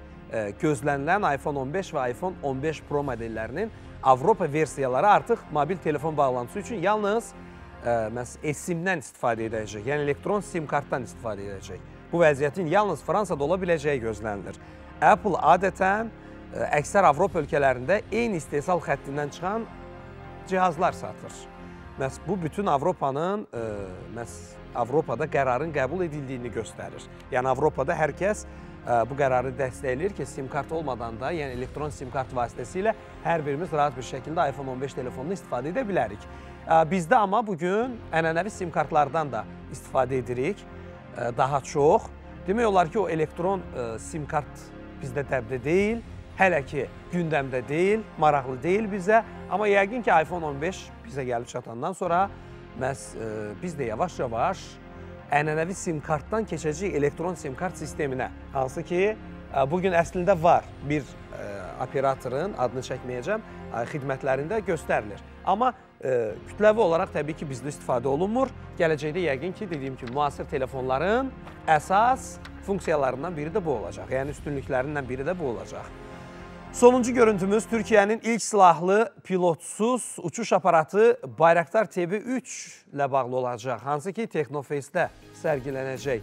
gözlənilən iPhone 15 və iPhone 15 Pro modellərinin Avropa versiyaları artıq mobil telefon bağlantısı üçün yalnız eSIM-dən istifadə edəcək, yəni elektron SIM kartdan istifadə edəcək. Bu vəziyyətin yalnız Fransada ola biləcəyi gözlənilir. Apple adətən əksər Avropa ölkələrində eyni istehsal xəttindən çıxan cihazlar satır. Məhz bu, bütün Avropada qərarın qəbul edildiyini göstərir. Yəni, Avropada hər kəs bu qərarı dəstəkləyir ki, SIM kart olmadan da, yəni elektron SIM kart vasitəsilə hər birimiz rahat bir şəkildə iPhone 15 telefonunu istifadə edə bilərik. Bizdə amma bugün ənənəvi SIM kartlardan da istifadə edirik daha çox. Demək olar ki, o elektron SIM kart bizdə dəbdə deyil, hələ ki, gündəmdə deyil, maraqlı deyil bizə. Amma yəqin ki, iPhone 15 bizə gəlib çatandan sonra məhz biz də yavaş-yavaş ənənəvi SIM kartdan keçəcəyik elektron SIM kart sisteminə. Hansı ki, bugün əslində var bir operatorun, adını çəkməyəcəm, xidmətlərində göstərilir. Amma kütləvi olaraq təbii ki, bizdə istifadə olunmur. Gələcəkdə yəqin ki, dediyim ki, müasir telefonların əsas funksiyalarından biri də bu olacaq. Yəni, üstünlüklərindən biri də bu olacaq. Sonuncu görüntümüz Türkiyənin ilk silahlı pilotsuz uçuş aparatı Bayraktar TB3 ilə bağlı olacaq. Hansı ki, Teknofest'də sərgilənəcək.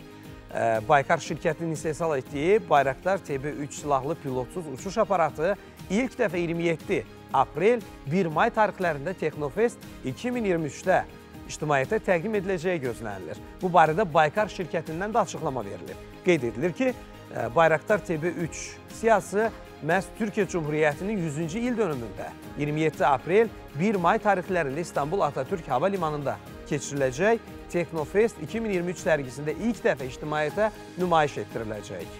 Baykar şirkətinin istehsal etdiyi Bayraktar TB3 silahlı pilotsuz uçuş aparatı ilk dəfə 27 aprel 1 may tarixlərində Teknofest 2023-də ictimaiyyətə təqdim ediləcəyi gözlənilir. Bu barədə Baykar şirkətindən də açıqlama verilib. Qeyd edilir ki, Bayraktar TB3 siyasi məhz Türkiyə Cumhuriyyətinin 100-cü il dönümündə 27 aprel 1 may tarixlərində İstanbul Atatürk Hava Limanında keçiriləcək Teknofest 2023 sərgisində ilk dəfə ictimaiyyətə nümayiş etdiriləcək.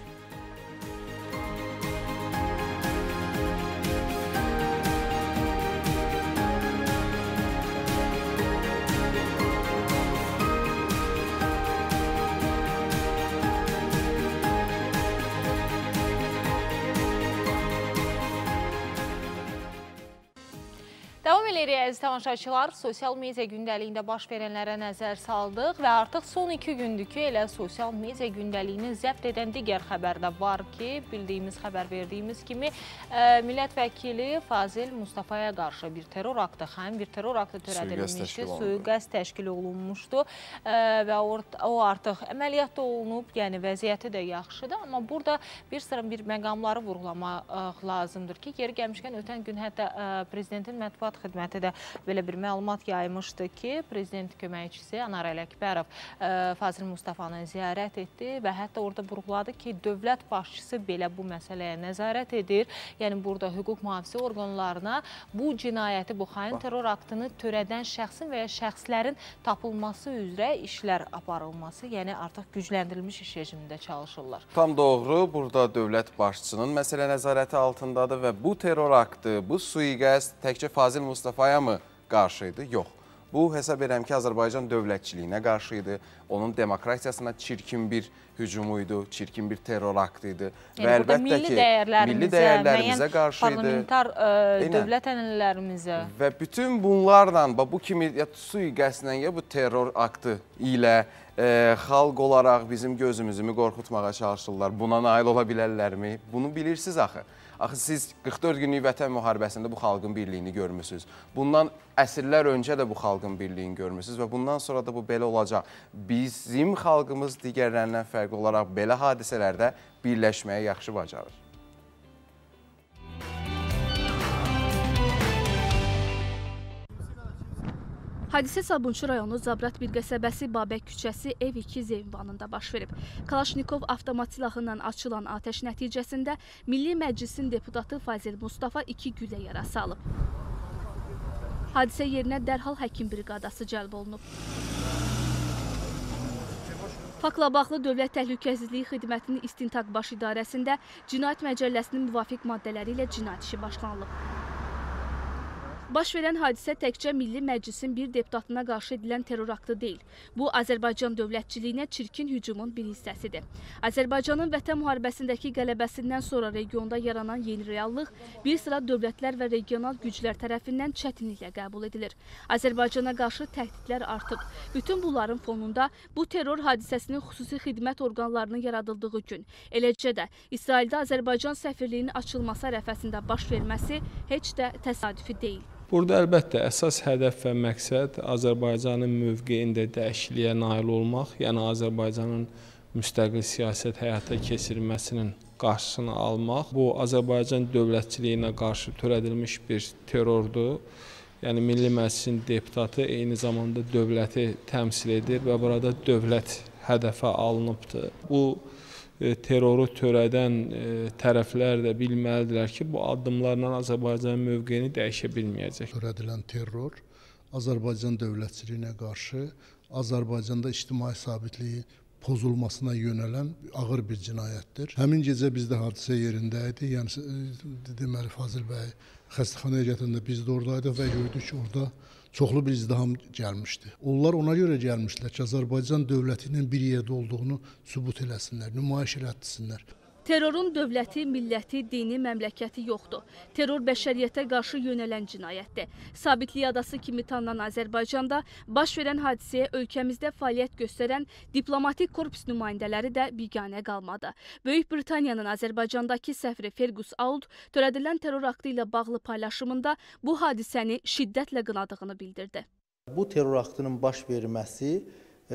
Davam edirik, əziz tamaşaçılar. Sosial media gündəliyində baş verənlərə nəzər saldıq və artıq son iki gündür ki, elə sosial media gündəliyini zəbt edən digər xəbər də var ki, bildiyimiz, xəbər verdiyimiz kimi millət vəkili Fazil Mustafaya qarşı bir terror aktı, xain bir terror aktı törədilmişdi, sui-qəsd təşkil olunmuşdu və o artıq əməliyyatda olunub, yəni vəziyyəti də yaxşıdır. Amma burada bir sıra bir məqamları vurğulamaq lazımdır ki, geri gəlmişkən ötən gün hətta prezidentin mətbuat xidməti də belə bir məlumat yaymışdı ki, prezident köməkçisi Anar Ələkbərov Fazil Mustafanı ziyarət etdi və hətta orada vurğuladı ki, dövlət başçısı belə bu məsələyə nəzarət edir. Yəni, burada hüquq mühafizə orqanlarına bu cinayəti, bu xain terror aktını törədən şəxsin və ya şəxslərin tapılması üzrə işlər aparılması, yəni artıq gücləndirilmiş iş rejimində çalışırlar. Tam doğru, burada dövlət başçısının məsələ nəzarəti altındadır və bu terror aktı, bu sui-qəsd təkcə Fazil Mustafaya mı qarşıydı? Yox. Bu, hesab edirəm ki, Azərbaycan dövlətçiliyinə qarşıydı. Onun demokratiyasına çirkin bir hücumu idi, çirkin bir terror aktı idi. Və əlbəttə ki, milli dəyərlərimizə qarşıydı. Parlamentar dövlət ənənələrimizə. Və bütün bunlarla, bu kimi sui-qəsdən ya bu terror aktı ilə xalq olaraq bizim gözümüzü qorxutmağa çalışırlar. Buna nail ola bilərlərmi? Bunu bilirsiniz axı. Axı siz 44 günlük vətən müharibəsində bu xalqın birliyini görmüsünüz. Bundan əsrlər öncə də bu xalqın birliyini görmüsünüz və bundan sonra da bu belə olacaq. Bizim xalqımız digərlərindən fərqli olaraq belə hadisələrdə birləşməyə yaxşı bacarır. Hadisə Sabunçu rayonu Zabrat bir qəsəbəsi Babək küçəsi ev 2 ünvanında baş verib. Kalaşnikov avtomat silahından açılan atəş nəticəsində Milli Məclisin deputatı Fazil Mustafa 2 gülə yarası alıb. Hadisə yerinə dərhal həkim briqadası cəlb olunub. Faktla bağlı Dövlət Təhlükəsizliyi Xidmətinin İstintaq Baş İdarəsində Cinayət Məcəlləsinin müvafiq maddələri ilə cinayət işi başlanılıb. Baş verən hadisə təkcə Milli Məclisin bir deputatına qarşı edilən terror aktı deyil. Bu, Azərbaycan dövlətçiliyinə çirkin hücumun bir hissəsidir. Azərbaycanın vətən müharibəsindəki qələbəsindən sonra regionda yaranan yeni reallıq bir sıra dövlətlər və regional güclər tərəfindən çətinliklə qəbul edilir. Azərbaycana qarşı təhdidlər artıb. Bütün bunların fonunda bu terror hadisəsinin xüsusi xidmət orqanlarının yaradıldığı gün, eləcə də İsraildə Azərbaycan səfirliyinin açılması ərəfəsində baş verməsi heç də təsadüfi deyil. Burada əlbəttə əsas hədəf və məqsəd Azərbaycanın mövqeyində dəyişikliyə nail olmaq, yəni Azərbaycanın müstəqil siyasət həyata keçirilməsinin qarşısını almaq. Bu, Azərbaycan dövlətçiliyinə qarşı törədilmiş bir terrordur. Yəni, Milli Məclisin deputatı eyni zamanda dövləti təmsil edir və burada dövlət hədəfə alınıbdır. Bu, terroru törədən tərəflər də bilməlidirlər ki, bu addımlarla Azərbaycanın mövqeyini dəyişə bilməyəcək. Törədilən terror Azərbaycan dövlətçiliyinə qarşı Azərbaycanda ictimai sabitliyi pozulmasına yönələn ağır bir cinayətdir. Həmin gecə biz də hadisə yerində idi. Yəni, deməli, Fazil bəy xəstəxanaya gətirəndə biz də oradaydıq və gördük ki, orada çoxlu bir izdiham gəlmişdi. Onlar ona görə gəlmişdilər ki, Azərbaycan dövlətinin bir yerdə olduğunu sübut eləsinlər, nümayiş elətsinlər. Terrorun dövləti, milləti, dini, məmləkəti yoxdur. Terror bəşəriyyətə qarşı yönələn cinayətdir. Sabitlik adası kimi tanınan Azərbaycanda baş verən hadisəyə ölkəmizdə fəaliyyət göstərən diplomatik korpus nümayəndələri də biganə qalmadı. Böyük Britaniyanın Azərbaycandakı səfiri Fergus Aoud törədilən terror aktı ilə bağlı paylaşımında bu hadisəni şiddətlə qınadığını bildirdi. Bu terror aktının baş verməsi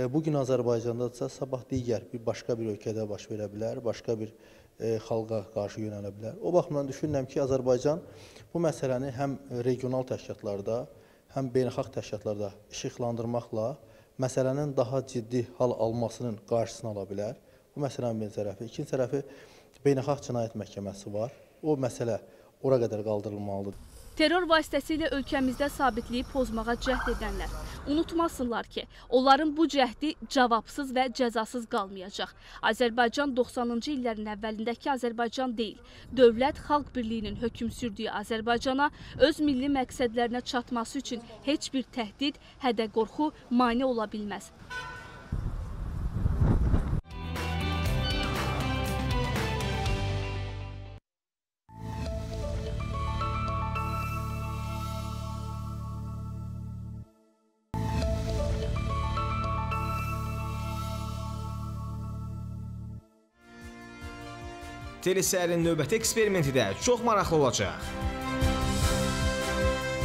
bugün Azərbaycandadırsa, sabah digər başqa bir ölkədə baş verə bilər, başqa bir xalqa qarşı yönələ bilər. O baxımdan düşünürəm ki, Azərbaycan bu məsələni həm regional təşkilatlarda, həm beynəlxalq təşkilatlarda işıqlandırmaqla məsələnin daha ciddi hal almasının qarşısını ala bilər. Bu məsələnin bir tərəfi. İkinci tərəfi, Beynəlxalq Cinayət Məhkəməsi var. O məsələ ora qədər qaldırılmalıdır. Terror vasitəsilə ölkəmizdə sabitliyi pozmağa cəhd edənlər unutmasınlar ki, onların bu cəhdi cavabsız və cəzasız qalmayacaq. Azərbaycan 90-cı illərin əvvəlindəki Azərbaycan deyil, dövlət xalq birliyinin hökm sürdüyü Azərbaycana öz milli məqsədlərinə çatması üçün heç bir təhdid, hədə-qorxu mane ola bilməz. TELESƏHərin növbəti eksperimenti də çox maraqlı olacaq.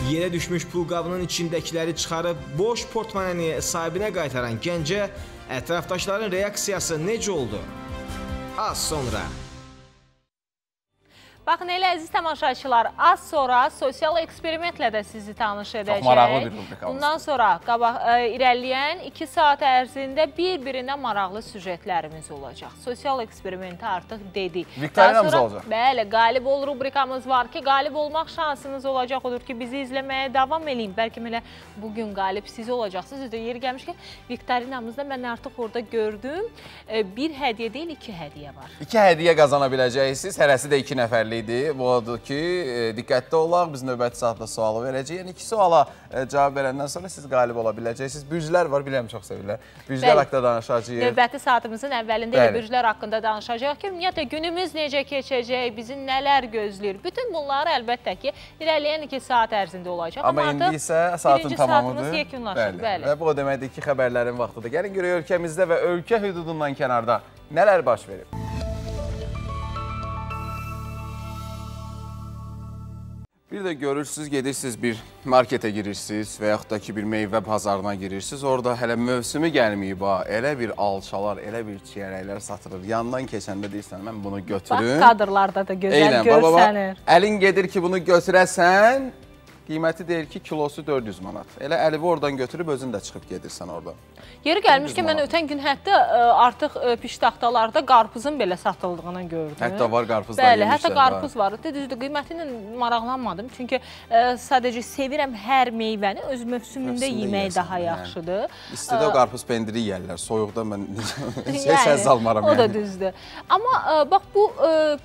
Yerə düşmüş pul qabının içindəkiləri çıxarıb boş portmoneni sahibinə qaytaran gəncə ətrafdaşların reaksiyası necə oldu? Az sonra. Baxın, elə əziz tamaşaçılar, az sonra sosial eksperimentlə də sizi tanış edəcək. Çox maraqlı bir rubrika olsun. Bundan sonra irəliləyən 2 saat ərzində bir-birindən maraqlı süjetlərimiz olacaq. Sosial eksperimenti artıq dedik. Viktorinamız olacaq. Bəli, qalib ol rubrikamız var ki, qalib olmaq şansınız olacaq. Odur ki, bizi izləməyə davam edin. Bəlkə elə bugün qalib siz olacaqsınız. Siz də yeri gəlmiş ki, Viktorinamızda mən artıq orada gördüm. Bir hədiyə deyil, 2 hədiyə var. 2 hədiyə qazana biləcəksiniz. Hərəsi də 2 nəfərli. Bu odur ki, diqqətli olaq, biz növbəti saatda sualı verəcəyik. Yəni, 2 suala cavab verəndən sonra siz qalib ola biləcəksiniz. Bürclər var, biləm çox sevirlər. Bürclər haqqda danışacaq. Növbəti saatimizin əvvəlində elə bürclər haqqında danışacaq ki, ümumiyyətlə, günümüz necə keçəcək, bizi nələr gözləyir. Bütün bunlar əlbəttə ki, irəliyən 2 saat ərzində olacaq. Amma indi isə saatın tamamıdır. Birinci saatımız yekunlaşır, bəli. Və bu o deməkdir ki, xəbərlərin vaxtıdır. Gəlin görək ölkəmizdə və ölkə hüdudundan kənarda nələr baş verib? Bir də görürsünüz, gedirsiniz bir marketə girirsiniz və yaxud da ki, bir meyvə pazarına girirsiniz. Orada hələ mövsümü gəlməyib, elə bir alçalar, elə bir çiyərəklər satılır. Yandan keçəndə deyirsən, mən bunu götürüm. Bax, kadrlarda da gözəl görsənir. Əlin gedir ki, bunu götürəsən, qiyməti deyir ki, kilosu 400 manat. Elə əlivi oradan götürüb, özün də çıxıb gedirsən oradan. Yeri gəlmiş ki, mən ötən gün hətta artıq piştaxtalarda qarpızın belə satıldığını gördüm. Hətta var qarpızlar yemişlər. Bəli, hətta qarpız var. Düzdür, qiymətinlə maraqlanmadım. Çünki sadəcə sevirəm hər meyvəni, öz mövsümündə yemək daha yaxşıdır. İstidə o qarpız pendiri yiyərlər. Soyuqda mən səz almaram. O da düzdür. Amma bax, bu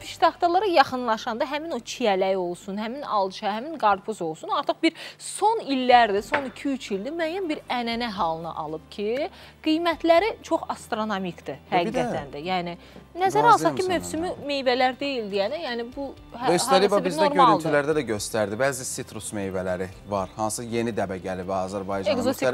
piştaxtalara yaxınlaşanda həmin o çiyələk olsun, həmin alça, həmin qarpız olsun. Artıq bir son illərdir, son 2-3 ildir müəyyən bir ənənə halını alıb ki, qiymətləri çox astronomikdir həqiqətən də. Yəni, nəzərə alsaq ki, mövsümü meyvələr deyildi, yəni bu hərəsi bir normaldır. Bizdə görüntülərdə də göstərdi, bəzi sitrus meyvələri var, hansı yeni dəbə gəlib Azərbaycana. Ekzotik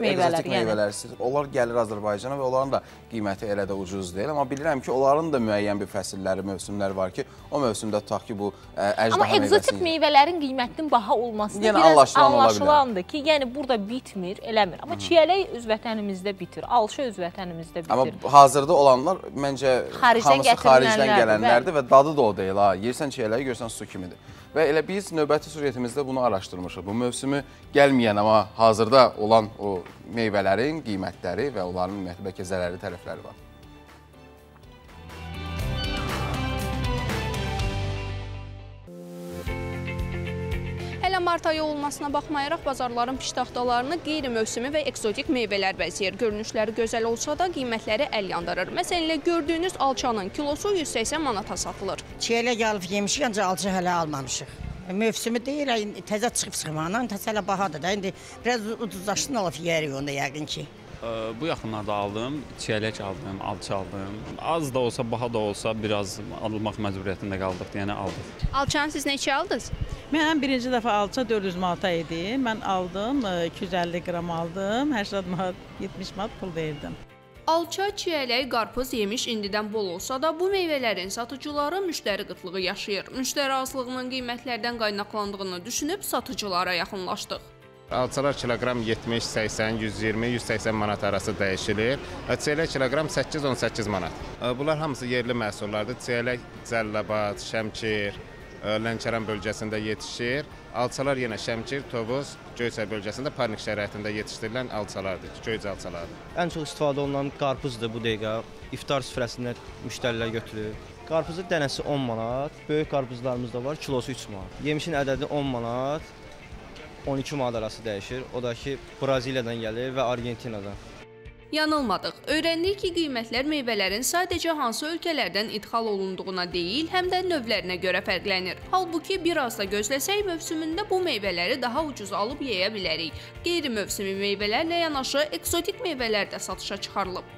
meyvələr, onlar gəlir Azərbaycana və onların da qiyməti elə də ucuz deyil. Amma bilirəm ki, onların da müəyyən bir fəsilləri, mövsümlər var ki, o mövsümdə tutaq ki, bu əcdaha anlaşılandı ki, yəni burada bitmir, eləmir. Amma çiyələk öz vətənimizdə bitir, alça öz vətənimizdə bitir. Amma hazırda olanlar, məncə, hamısı xaricdən gələnlərdir və dadı da o deyil. Yersən çiyələyi, görsən su kimidir. Və elə biz növbəti sürətimizdə bunu araşdırmışıq. Bu mövsümü gəlməyən, amma hazırda olan o meyvələrin qiymətləri və onların ümumiyyətlə zərəri tərəfləri var. Mart ayı olmasına baxmayaraq, bazarların piştaxtalarını qeyri-mövsümü və eksotik meyvələr bəzəyir. Görünüşləri gözəl olsa da, qiymətləri əl yandırır. Məsələn, gördüyünüz alçanın kilosu 180 manata satılır. Çiyələ gəlib yemişik, ancaq alçı hələ almamışıq. Mövsümü deyil, təzə çıxıb-çıxmandan, təzə hələ bahadır da. İndi biraz ucuzlaşdan alıb yiyərik onda yəqin ki. Bu yaxınlarda aldım, çiyələk aldım, alça aldım. Az da olsa, baha da olsa biraz almaq məcburiyyətində qaldıq, yəni aldıq. Alçanı siz neçə aldınız? Mən birinci dəfə alça 400 manata idi. Mən aldım, 250 qram aldım, 80 manat, 70 manat pul verdim. Alça, çiyələk, qarpız yemiş indidən bol olsa da, bu meyvələrin satıcıları müştəri qıtlığı yaşayır. Müştəri azlığının qiymətlərdən qaynaqlandığını düşünüb satıcılara yaxınlaşdıq. Alçalar kilogram 70-80, 120-180 manat arası dəyişilir. Çiyələk kilogram 8-18 manat. Bunlar hamısı yerli məhsullardır. Çiyələk Cəlilabad, Şəmkir, Lənkəran bölgəsində yetişir. Alçalar yenə Şəmkir, Tovuz, Göyçay bölgəsində Parnik şəraitində yetişdirilən alçalardır, göyc alçalardır. Ən çox istifadə olunan qarpızdır bu dəqiqə. İftar süfrəsində müştərilər götürür. Qarpızın dənəsi 10 manat, böyük qarpızlarımız da var, kilosu 3 manat. Yemişin ədədi 10 manat. 12 manat arası dəyişir, o da ki, Braziliyadan gəlir və Argentinadan. Yanılmadıq, öyrəndik ki, qiymətlər meyvələrin sadəcə hansı ölkələrdən idxal olunduğuna deyil, həm də növlərinə görə fərqlənir. Halbuki, bir az da gözləsək, mövsümündə bu meyvələri daha ucuz alıb yeyə bilərik. Qeyri-mövsümi meyvələrlə yanaşı, eksotik meyvələr də satışa çıxarılıb.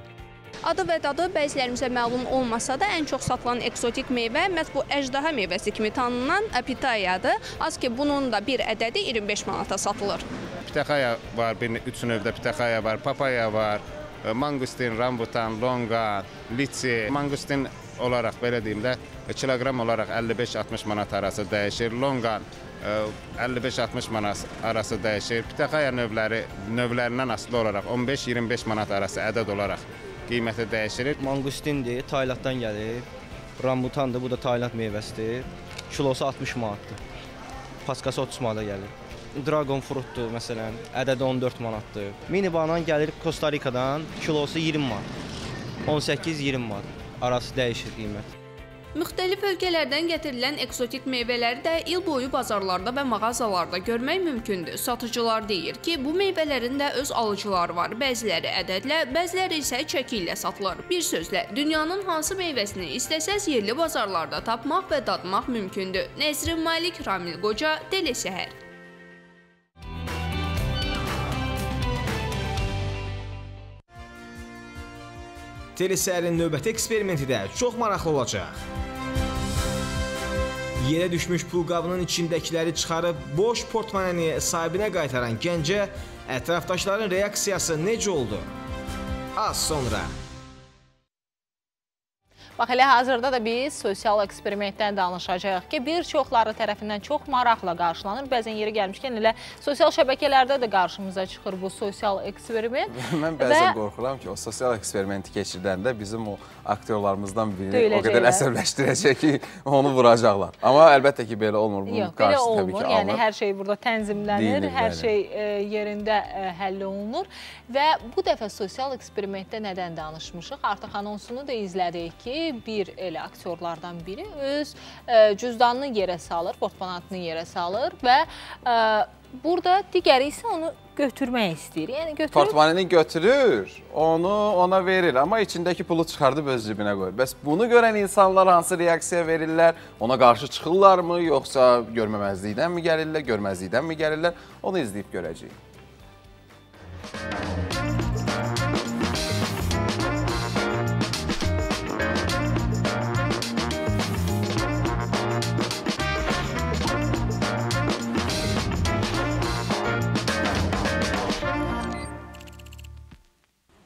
Adı və dadı bəzilərimizə məlum olmasa da, ən çox satılan eksotik meyvə məhz bu əjdaha meyvəsi kimi tanınan pitaiyadır. Az ki, bunun da bir ədədi 25 manata satılır. Pitaiya var, 3 növdə pitaiya var, papaya var, mangustin, rambutan, longa, litsi. Mangustin olarak, belə deyim də, kilogram olarak 55-60 manat arası değişir. Longan 55-60 manat arası değişir. Pitaqaya növlərindən asılı olarak 15-25 manat arası ədəd olarak qiyməti değişir. Mangustindir, Taylanddan gəlir. Rambutandır, bu da Tayland meyvəsidir. Kilosu 60 manatdır. Paskası 30 manata gəlir. Dragon fruitdur, məsələn, ədədi 14 manatdır. Mini banan gəlir Kostarikadan, kilosu 20 manat. 18-20 manat arası dəyişir qiymət. Müxtəlif ölkələrdən gətirilən eksotik meyvələri də il boyu bazarlarda və mağazalarda görmək mümkündür. Satıcılar deyir ki, bu meyvələrin də öz alıcıları var. Bəziləri ədədlə, bəziləri isə çəki ilə satılır. Bir sözlə, dünyanın hansı meyvəsini istəsəz yerli bazarlarda tapmaq və dadmaq mümkündür. Nəzrin Malik, Ramil Qoca, Telesəhər. Telesəhərin növbəti eksperimenti də çox maraqlı olacaq. Yerə düşmüş pul qabının içindəkiləri çıxarıb boş portmoneni sahibinə qaytaran gəncə ətrafdaşların reaksiyası necə oldu? Az sonra. Bax, elə hazırda da biz sosial eksperimentdən danışacağıq ki, bir çoxları tərəfindən çox maraqla qarşılanır. Bəzən yeri gəlmişkən elə sosial şəbəkələrdə də qarşımıza çıxır bu sosial eksperiment. Mən bəzən qorxuram ki, o sosial eksperimenti keçirdəndə bizim o aktyorlarımızdan birini o qədər əsəbləşdirəcək ki, onu vuracaqlar. Amma əlbəttə ki, belə olmur. Yox, belə olmur. Yəni, hər şey burada tənzimlənir, hər şey yerində həll olunur. Və bu dəfə sosial eksperimentdə nədən danışmışıq? Artıq anonsunu da izlədik ki, bir elə aktyorlardan biri öz cüzdanını yerə salır, portmanatını yerə salır və burada digəri isə onu götürmək istəyir. Portmanini götürür, onu ona verir, amma içindəki pulu çıxardıb öz cibinə qoyur. Bəs bunu görən insanlar hansı reaksiya verirlər, ona qarşı çıxırlarmı, yoxsa görməməzlikdənmi gəlirlər, görməzlikdənmi gəlirlər, onu izləyib görəcəyik.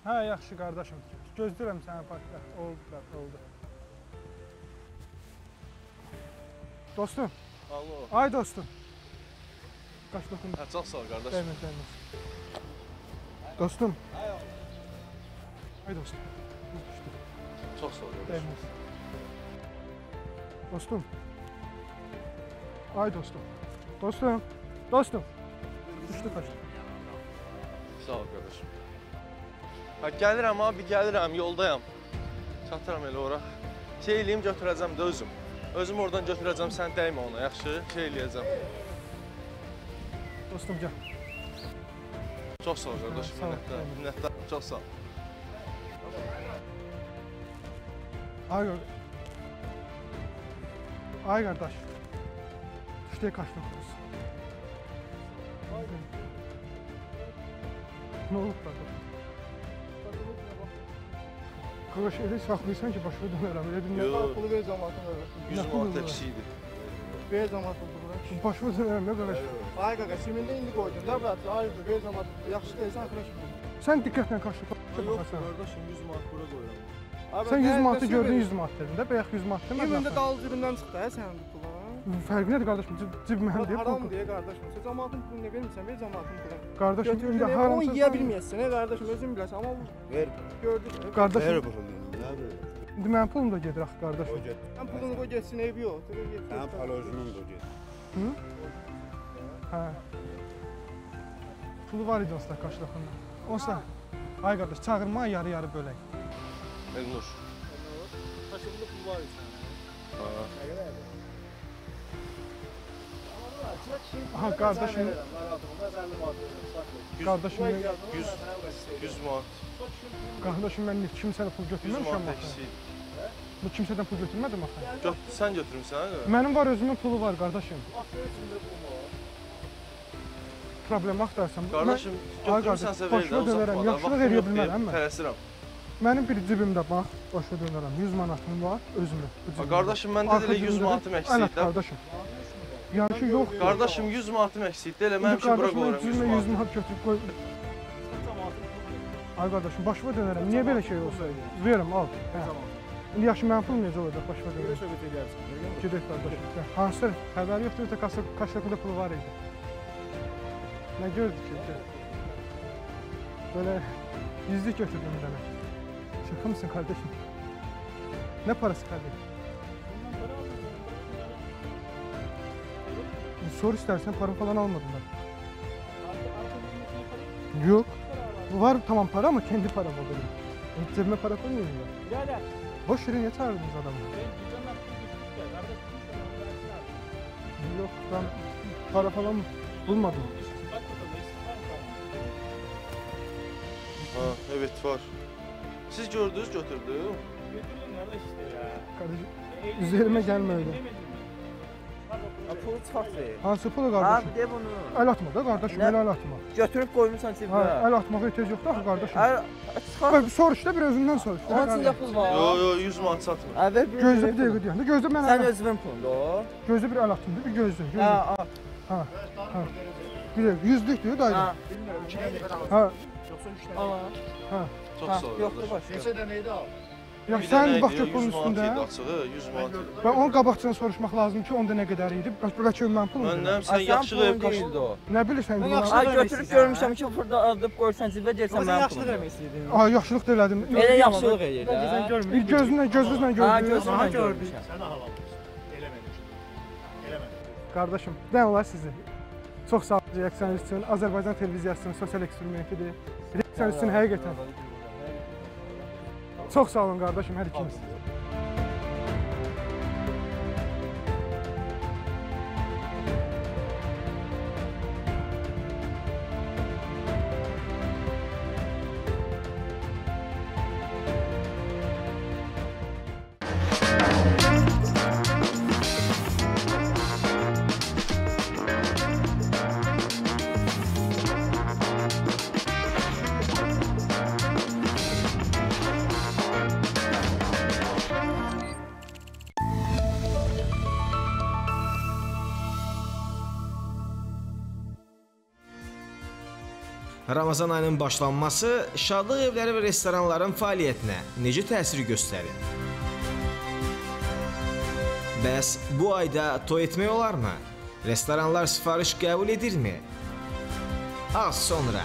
Hə, yaxşı qardaşım, gözləyirəm sənə parkda, oldu. Dostum, ay dostum, qaç dokundur. Hə, çox sağ ol, qardaşım. Dəyməz. Dostum, ay dostum, çox sağ ol, qardaşım. Dostum, ay dostum, dostum, düşdü, qaçdı. Sağ ol, qardaşım. Gəlirəm abi, gəlirəm, yoldayam. Çatıram elə ora. Şey eləyim, götürəcəm də özüm. Özüm oradan götürəcəm, sən dəymə ona, yaxşı? Şey eləyəcəm. Dostum, gəl. Çox sağ ol, qardaşım, minnətdar, çox sağ ol. Ay qardaş, düşdəyə qaçmaq olsun. Nə olub qardaşım? Qardaş, elə saxlayırsan ki, başqa dönərəm, elə bilmə, pulu ver zamanatını öyrəsin. 100 manat əksiydi. Ver zamanat oldu bura. Başqa dönərəm, nə qardaş? Ay qaqa, simində indi qoydun, da bura, ayrıdır, ver zamanat, yaxşı deyilsən, qardaş. Sən diqqətlə qarşı. Yox, qardaşım, 100 manat bura qoyuram. Sən 100 manatı gördün, 100 manat dedin də, bəyək 100 manat demədin. Cibində dalı cibindən çıxdı, hə, sənin bu pula? Fərqi nədir, qardaşım? Cib mənim deyək. Haram deyə, qardaşım. Sən zamanatın pulunu vermirsən, ver zamanatın pulunu. Qardaşım, ümdə haramsa... Onu yiyə bilməyəssən, hə, qardaşım, özün biləsən, amma bu... Ver. Gördük. Qardaşım... Ver bunu, nə verir? İndi mənim pulum da gedir, axı, qardaşım. O gedir. Həm pulunu qoy getsin, ev yox. Həm palojunum da gedir. Hı? Hə. Pulu var idi onsda, qarşılaqında. Onsda. Ay, qardaş, çağırma, yarı-yarı bölək. Elnur. Taşımda pul var idi. Aha, qardaşım... Qardaşım, mən... 100 manat. Qardaşım, mən kimsədə pul götürməmişəm baxı. Bu kimsədən pul götürmədim baxı. Sən götürmüsən, hə? Mənim var, özümün pulu var, qardaşım. Problem axtarsam... Qardaşım, götürmüsənsə verdə, uzaqmadan. Yaxşıda veriyə bilmərəm mən. Tələsirəm. Mənim bir cibimdə, bax, başa dönərəm. 100 manatım var, özümün. Qardaşım, məndə də elə 100 manatım əksiydi. Yarışı yoxdur. Qardaşım, 100 manatım əksikdir, elə mənim üçün bura qoyuram 100 manatım. 100 manat götürüb qoyuram. Ay qardaşım, başıma dönərəm, niyə belə şey olsaydı? Verim, al. İndi yaxşı mənfur necə olacaq başqa deyil? Görək söhbət edərsiniz. Gedək qardaşım. Hansılar xəbəri yoxdur, yoxsa kassakında pulu var idi? Nə gördük ki? Böyle yüzlük götürdüm demək. Şıxı mısın kardeşim? Ne parası kardeşim? Sor istersen, para falan almadım ben. Yok. Var tamam para ama kendi param o benim. İntirme para koymuyorum ben. Boş yere niye çağırdınız adamı? Yok ben para falan bulmadım. Ha, evet var. Siz gördünüz götürdü. Götürdün nerede işte ya? Kardeşim üzerime gelme öyle. Pulu çıxartdı. Hansı pulu qardaşım? Ha, de bunu. El atma da qardaşım, el atma. Götürüb qoymusan cibinə. Ha, el atmağa ehtiyac yoxdur axı qardaşım. Çıxar. Soruş da bir özündən soruş. Hansında pul var? Yo, yo, 100 manat satmır. Əvvəl bir gözlə bir dəqiqə deyəndə gözlə mən. Sən özünün pulundur. Gözlə bir el atdım, bir gözlə. Ha, at. Ha. Bir də 100-lükdür dayı. Ha, bilmirəm 2 dəqiqə. Ha. Yoxsa 3 dəqiqə. Ha. Ha. Çox sağ ol. Yoxdur bax. Neçə dənə idi al? Ya sən baxdın bunun üstündə? 100 manat. Və onun qabaqcından soruşmaq lazım ki, onda nə qədər idi? Bəlkə mən pulum. Mənim sən yaxşı qoyub qaşdı o. Nə bilirsən? Ay götürüb görmüşəm ki, burada aldıb qoysan cibə deyirsən mənim pulum. Yaxşılıq eləmişdin. Ay yaxşılıq da elədim. Elə yaxşılıq eləyir. Sən görmürsən. Bir gözünlə gördün. Ha, gözünlə gördün. Sənə halal olsun. Eləməmişdim. Eləmədim. Qardaşım, nə olar sizi? Çox sağ olun reaksiyonunuz üçün. Azərbaycan televiziyasının sosial eksperimentidir. Reaksiyonunuz üçün həqiqətən. Çox sağ olun qardaşım, hər ikiniz. Ramazan ayının başlanması şadlıq evləri və restoranların fəaliyyətinə necə təsir göstərir? Bəs bu ayda toy etmək olarmı? Restoranlar sifariş qəbul edirmi? Az sonra.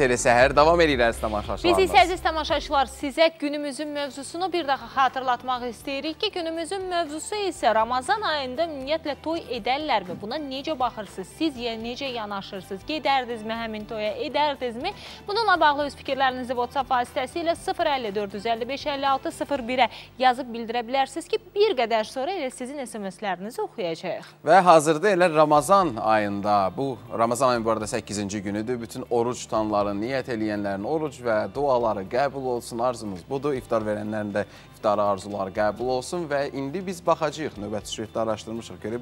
TELESƏHər davam edir əziz tamaşaçılar. Biz isə əziz tamaşaçılar sizə günümüzün mövzusunu bir daha xatırlatmaq istəyirik ki, günümüzün mövzusu isə Ramazan ayında ümumiyyətlə toy edərlərmi? Buna necə baxırsınız? Siz necə yanaşırsınız? Gedərdinizmi həmin toya, edərdinizmi? Bununla bağlı öz fikirlərinizi WhatsApp vasitəsilə 054-55-56-01-ə yazıb bildirə bilərsiniz ki, bir qədər sonra elə sizin SMS-lərinizi oxuyacaq. Və hazırda elə Ramazan ayında, bu Ramazan ayının bu arada 8-ci günüdür, bütün oruc tutanların niyyət eləyənlərin oruc və duaları qəbul olsun arzumuz budur. İftar verənlərin də iftarı arzuları qəbul olsun və indi biz baxacağıq, növbəti süreçdə araşdırmışıq. Hətta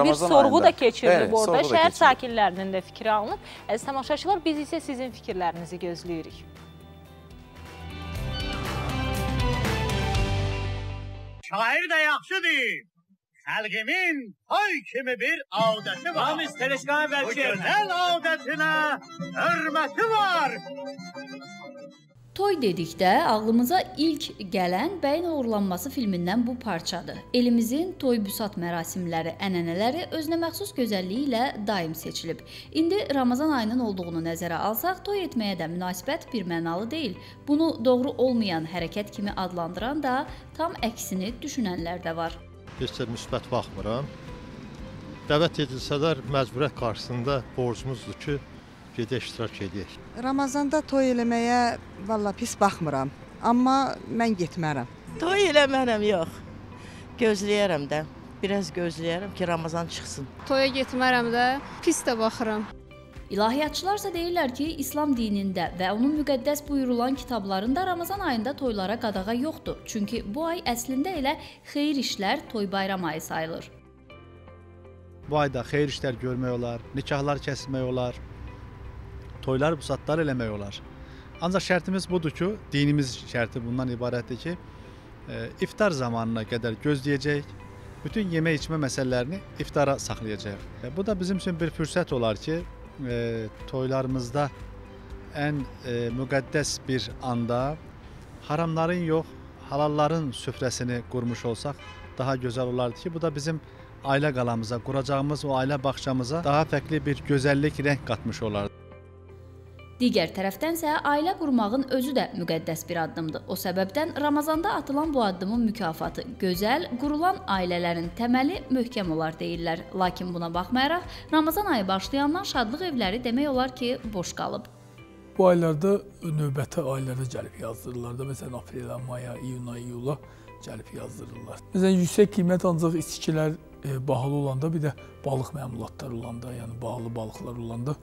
bir sorğu da keçirilib orada, şəhər sakinlərinin də fikri alınıb. Əziz tamaşaçılar, biz isə sizin fikirlərinizi gözləyirik. Şair də yaxşıdır. Xəlqimin toy kimi bir adəti var. Bu gözəl adətinə hörməti var. Toy dedikdə ağlımıza ilk gələn Bəyin Oğurlanması filmindən bu parçadır. Elimizin toy-büsat mərasimləri, ənənələri özünə məxsus gözəlliyi ilə daim seçilib. İndi Ramazan ayının olduğunu nəzərə alsaq, toy etməyə də münasibət bir mənalı deyil. Bunu doğru olmayan hərəkət kimi adlandıran da tam əksini düşünənlər də var. Heç də müsbət baxmıram. Dəvət edilsələr məcburiyyət qarşısında borcumuzdur ki, gedə iştirak edək. Ramazanda toy eləməyə valla pis baxmıram, amma mən getmərəm. Toy eləmərəm, yox. Gözləyərəm də, biraz gözləyərəm ki, Ramazan çıxsın. Toya getmərəm də, pis də baxıram. İlahiyyatçılarsa deyirlər ki, İslam dinində və onun müqəddəs buyurulan kitablarında Ramazan ayında toylara qadağa yoxdur. Çünki bu ay əslində elə xeyir işlər toy bayram ayı sayılır. Bu ayda xeyir işlər görmək olar, nikahlar kəsilmək olar, toylar, busatlar eləmək olar. Ancaq şərtimiz budur ki, dinimiz şərti bundan ibarətdir ki, iftar zamanına qədər gözləyəcək, bütün yemək-içmə məsələlərini iftara saxlayacaq. Bu da bizim üçün bir fürsət olar ki, toylarımızda ən müqəddəs bir anda haramların yox, halalların süfrəsini qurmuş olsaq daha gözəl olardı ki, bu da bizim ailə qalamıza, quracağımız o ailə bağçamıza daha fərqli bir gözəllik, rəng qatmış olardı. Digər tərəfdənsə, ailə qurmağın özü də müqəddəs bir addımdır. O səbəbdən Ramazanda atılan bu addımın mükafatı gözəl, qurulan ailələrin təməli möhkəm olar deyirlər. Lakin buna baxmayaraq, Ramazan ayı başlayandan şadlıq evləri demək olar ki, boş qalıb. Bu aylarda növbəti aylarda gəlib yazdırırlar da, məsələn, aprelə, maya, iyun ayı, iyula gəlib yazdırırlar. Məsələn, yüksək qiymət ancaq içkilər bahalı olanda, bir də balıq məmulatları olanda, yəni bağlı balıqlar olanda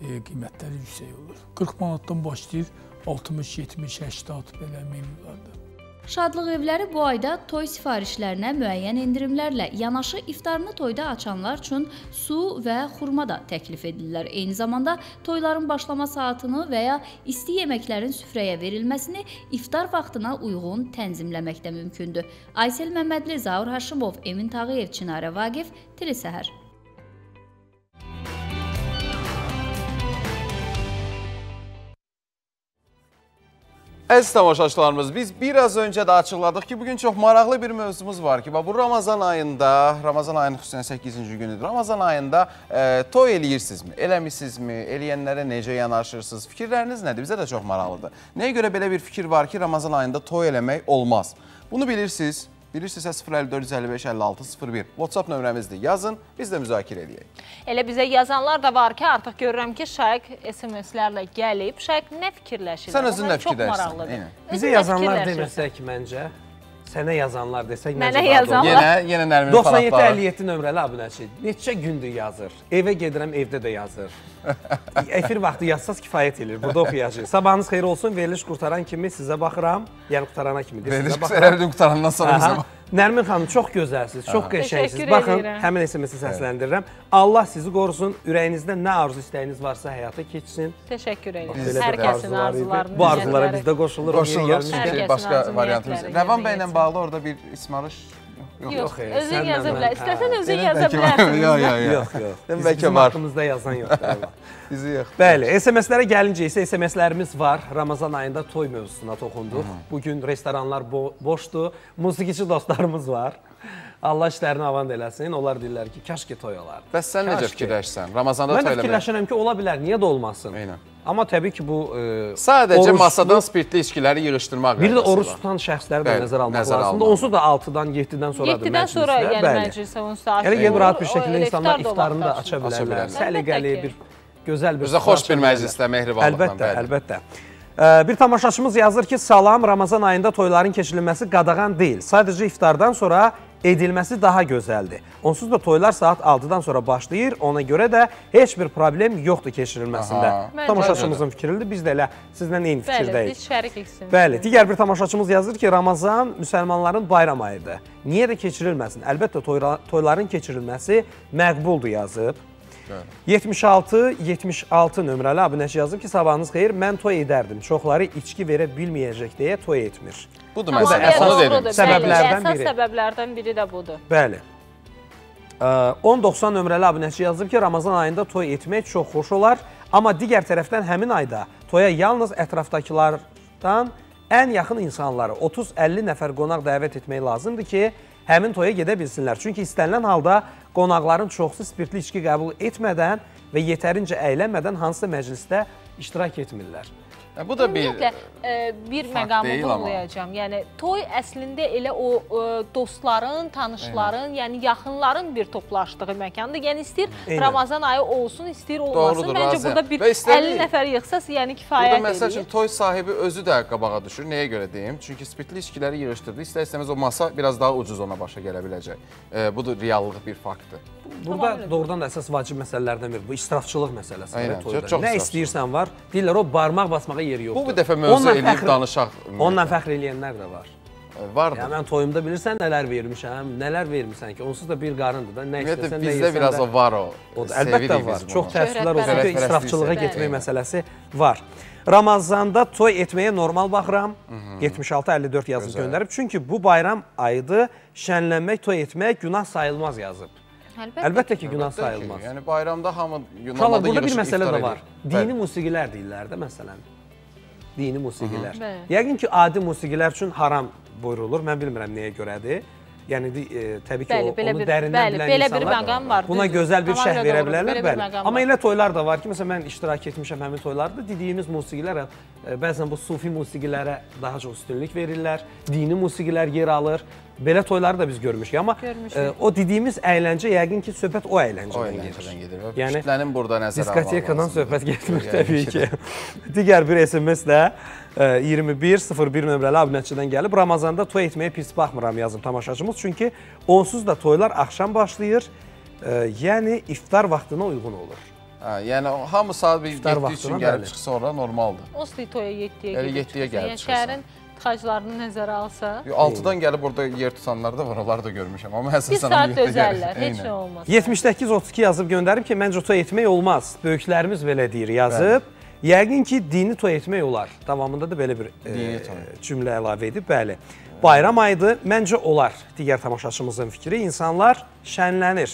qiymətləri yüksək olur. 40 manatdan başlayır, 60, 70, 80 belə menülərdir. Şadlıq evləri bu ayda toy sifarişlərinə müəyyən endirimlərlə yanaşı iftarını toyda açanlar üçün su və xurma da təklif edirlər. Eyni zamanda toyların başlama saatini və ya isti yeməklərin süfrəyə verilməsini iftar vaxtına uyğun tənzimləmək də mümkündür. Aysel Məmmədli, Zaur Haşimov, Emin Tağıyev, Çinarə Vaqif, Telesəhər. Əziz tamaşaçılarımız, biz biraz öncə də açıqladık ki, bugün çox maraqlı bir mövzumuz var ki, bu Ramazan ayında, Ramazan ayının xüsusən 8-ci günüdür, Ramazan ayında toy eləyirsinizmi, eləmisinizmi, eləyənlərə necə yanaşırsınız, fikirləriniz nədir? Bizə də çox maraqlıdır. Nəyə görə belə bir fikir var ki, Ramazan ayında toy eləmək olmaz? Bunu bilirsiniz. Bilirsinizsə 054-55-56-01 WhatsApp nömrəmizdir. Yazın, biz də müzakirə edəyik. Elə bizə yazanlar da var ki, artıq görürəm ki, Şaiq SMS-lərlə gəlib. Şaiq nə fikirləşir? Sən özün nə fikirləşirsən? Bizə yazanlar deməsək məncə, sənə yazanlar desək məncə daha doğru. 97-57 nömrəli abunəçi neçə gündür yazır. Evə gedirəm, evdə də yazır. Efir vaxtı yazsaz kifayət edir, burada oxuyacaq. Sabahınız xeyir olsun, veriliş qurtaran kimi sizə baxıram, yəni qurtarana kimi deyir, sizə baxıram. Veriliş qurtarandan sonra bizə baxıram. Nərmin xanım, çox gözəlsiniz, çox qəşəngsiniz. Baxın, həmin SMS-i səsləndirirəm. Allah sizi qorusun, ürəyinizdə nə arzu istəyiniz varsa həyata keçsin. Təşəkkür edirəm. Hər kəsin arzularını. Bu arzulara bizdə qoşulur. Qoşulur, çünki başqa variantımız. Rəvan bəy ilə bağlı orada bir ismarış. Yox, özün yaza bilər. İstəsən özün yaza bilərsiniz. Yox. Bizim haqqımızda yazan yoxdur. Bizi yox. Bəli, SMS-lərə gəlincə isə SMS-lərimiz var. Ramazan ayında toy mövzusuna toxunduq. Bugün restoranlar boşdur. Musiqiçi dostlarımız var. Allah işlərini avand eləsin. Onlar deyirlər ki, kaşki toy olardı. Bəs sən necə fikirləşsən? Ramazanda toy eləmək? Mən fikirləşirəm ki, ola bilər. Niyə də olmasın? Amma təbii ki, bu... Sadəcə masadan spirtli içkiləri yığışdırmaq qaydası var. Bir də oruç tutan şəxsləri də nəzər almaq lazımdır. Onsu da 6-dan, 7-dən soradır məclislər. 7-dən sonra məclisə, onsu da... Yəni, gəlb rahat bir şəkildə insanlar iftarını da aça bilərlər. Səliqəli, bir gözəl bir... Bizə xoş bir məclisdə, mehribanlıqdan. Əlbəttə. Bir tamaşaçımız yazır ki, salam, Ramazan ayında toyların keçirilməsi qadağan deyil. Sadəcə iftardan sonra edilməsi daha gözəldir. Onsuz da toylar saat 6-dan sonra başlayır, ona görə də heç bir problem yoxdur keçirilməsində. Tamaşaçımızın fikridir, biz də elə sizlə eyni fikirdəyik. Bəli, biz şərik ikisiniz. Bəli, digər bir tamaşaçımız yazır ki, Ramazan müsəlmanların bayram ayıdır. Niyə də keçirilməsin? Əlbəttə, toyların keçirilməsi məqbuldur yazıb. 76-76 nömrəli abunəçi yazıb ki, sabahınız xeyir, mən toy edərdim. Çoxları içki verə bilməyəcək deyə toy etmir. Budur məsələn. Əsas səbəblərdən biri də budur. Bəli. 10-90 nömrəli abunəçi yazıb ki, Ramazan ayında toy etmək çox xoş olar. Amma digər tərəfdən həmin ayda toya yalnız ətrafdakılardan ən yaxın insanları 30-50 nəfər qonaq dəvət etmək lazımdır ki, həmin toya gedə bilsinlər. Çünki istənilən halda qonaqların çoxsu spirtli içki qəbul etmədən və yetərincə əylənmədən hansısa məclisdə iştirak etmirlər. Bu da bir məqamı vurğulayacam. Yəni, toy əslində elə o dostların, tanışların, yəni yaxınların bir toplaşdığı məkandır. Yəni, istəyir Ramazan ayı olsun, istəyir olmasın. Məncə, burada bir 50 nəfər yıxsas, yəni kifayət edir. Burada, məsəl üçün, toy sahibi özü də qabağa düşür. Nəyə görə deyim? Çünki spirtli içkiləri yığışdırdı. İstər-istəməz o masa biraz daha ucuz ona başa gələ biləcək. Bu da reallıq bir faktdır. Burada doğrudan da əsas vacib məsələlərdən biri. Bu, israfçılıq məsələsi. Nə istəyirsən var, deyirlər, o barmaq basmağa yeri yoxdur. Bu, bir dəfə mövzu eləyib danışaq. Ondan fəxr eləyənlər də var. Vardır. Mən toyumda bilirsən, nələr vermişəm, nələr vermişsən ki, onsuz da bir qarındır da, nə istəsən, nə yeyirsən də. Bizdə biraz o var o. Əlbəttə var. Çox təəssüflər olsun ki, israfçılığa getmək məsələsi var. Ramazanda toy etməyə normal baxıram, 76-54 yazıb göndərib. Çünki bu bayram ayıdır, şənlənmək, toy etmək günah sayılmaz yazıb. Əlbəttə ki, günah sayılmaz. Yəni, bayramda hamı günahlarda yığışıb iftar edir. Burada bir məsələ də var. Dini musiqilər deyirlər də, məsələn. Dini musiqilər. Yəqin ki, adi musiqilər üçün haram buyurulur. Mən bilmirəm nəyə görədir. Yəni təbii ki, onu dərindən bilən insanlar buna gözəl bir şərh verə bilərlər. Amma elə toylar da var ki, məsələn, mən iştirak etmişəm həmin toylarda. Dediyimiz musiqilər, bəzən bu sufi musiqilərə daha çox üstünlük verirlər. Dini musiqilər yer alır. Belə toyları da biz görmüşük. Amma o dediyimiz əyləncə, yəqin ki, söhbət o əyləncədən gedir. Yəni, diskotekadan söhbət getmir təbii ki. Digər bir SMS-də 2101 nömrəli abunətçidən gəlib. Ramazanda toy etməyə pis baxmıram yazım tamaşaçımız. Çünki onsuz da toylar axşam başlayır. Yəni, iftar vaxtına uyğun olur. Yəni, hamı saat 7 üçün gəlib çıxsa orada normaldır. Onsuz toya 7-yə gəlib çıxsa. Xaclarını nəzərə alsa... 6-dan gəlib orada yer tutanlar da var, onları da görmüşəm. Bir saat dözərlər, heç nə olmaz. 78-32 yazıb göndərib ki, məncə toy etmək olmaz. Böyüklərimiz belə deyir yazıb. Yəqin ki, dini toy etmək olar. Davamında da belə bir cümlə əlavə edib. Bəli, bayram aydı. Məncə olar, digər tamaşaçımızın fikri. İnsanlar şənlənir,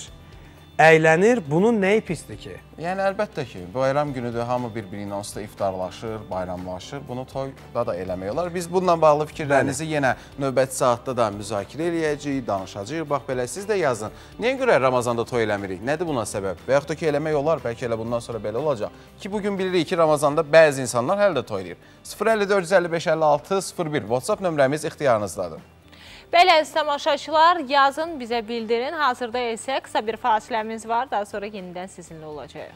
əylənir. Bunun nəyi pisdir ki? Yəni, əlbəttə ki, bayram günüdür, hamı bir-birinə onsuz da iftarlaşır, bayramlaşır. Bunu toyda da eləmək olar. Biz bununla bağlı fikirlərinizi yenə növbəti saatda da müzakirə eləyəcəyik, danışacaq. Bax, belə siz də yazın. Nəyə görə Ramazanda toy eləmirik? Nədir buna səbəb? Və yaxud da ki, eləmək olar, bəlkə elə bundan sonra belə olacaq. Ki, bugün bilirik ki, Ramazanda bəzi insanlar hələ də toy eləyir. 054-55-56-01 WhatsApp nömrəmiz ixtiyarınızdadır. Bəli, əziz tamaşaçılar, yazın, bizə bildirin. Hazırda isə qısa bir fasiləmiz var, daha sonra yenidən sizinlə olacaq.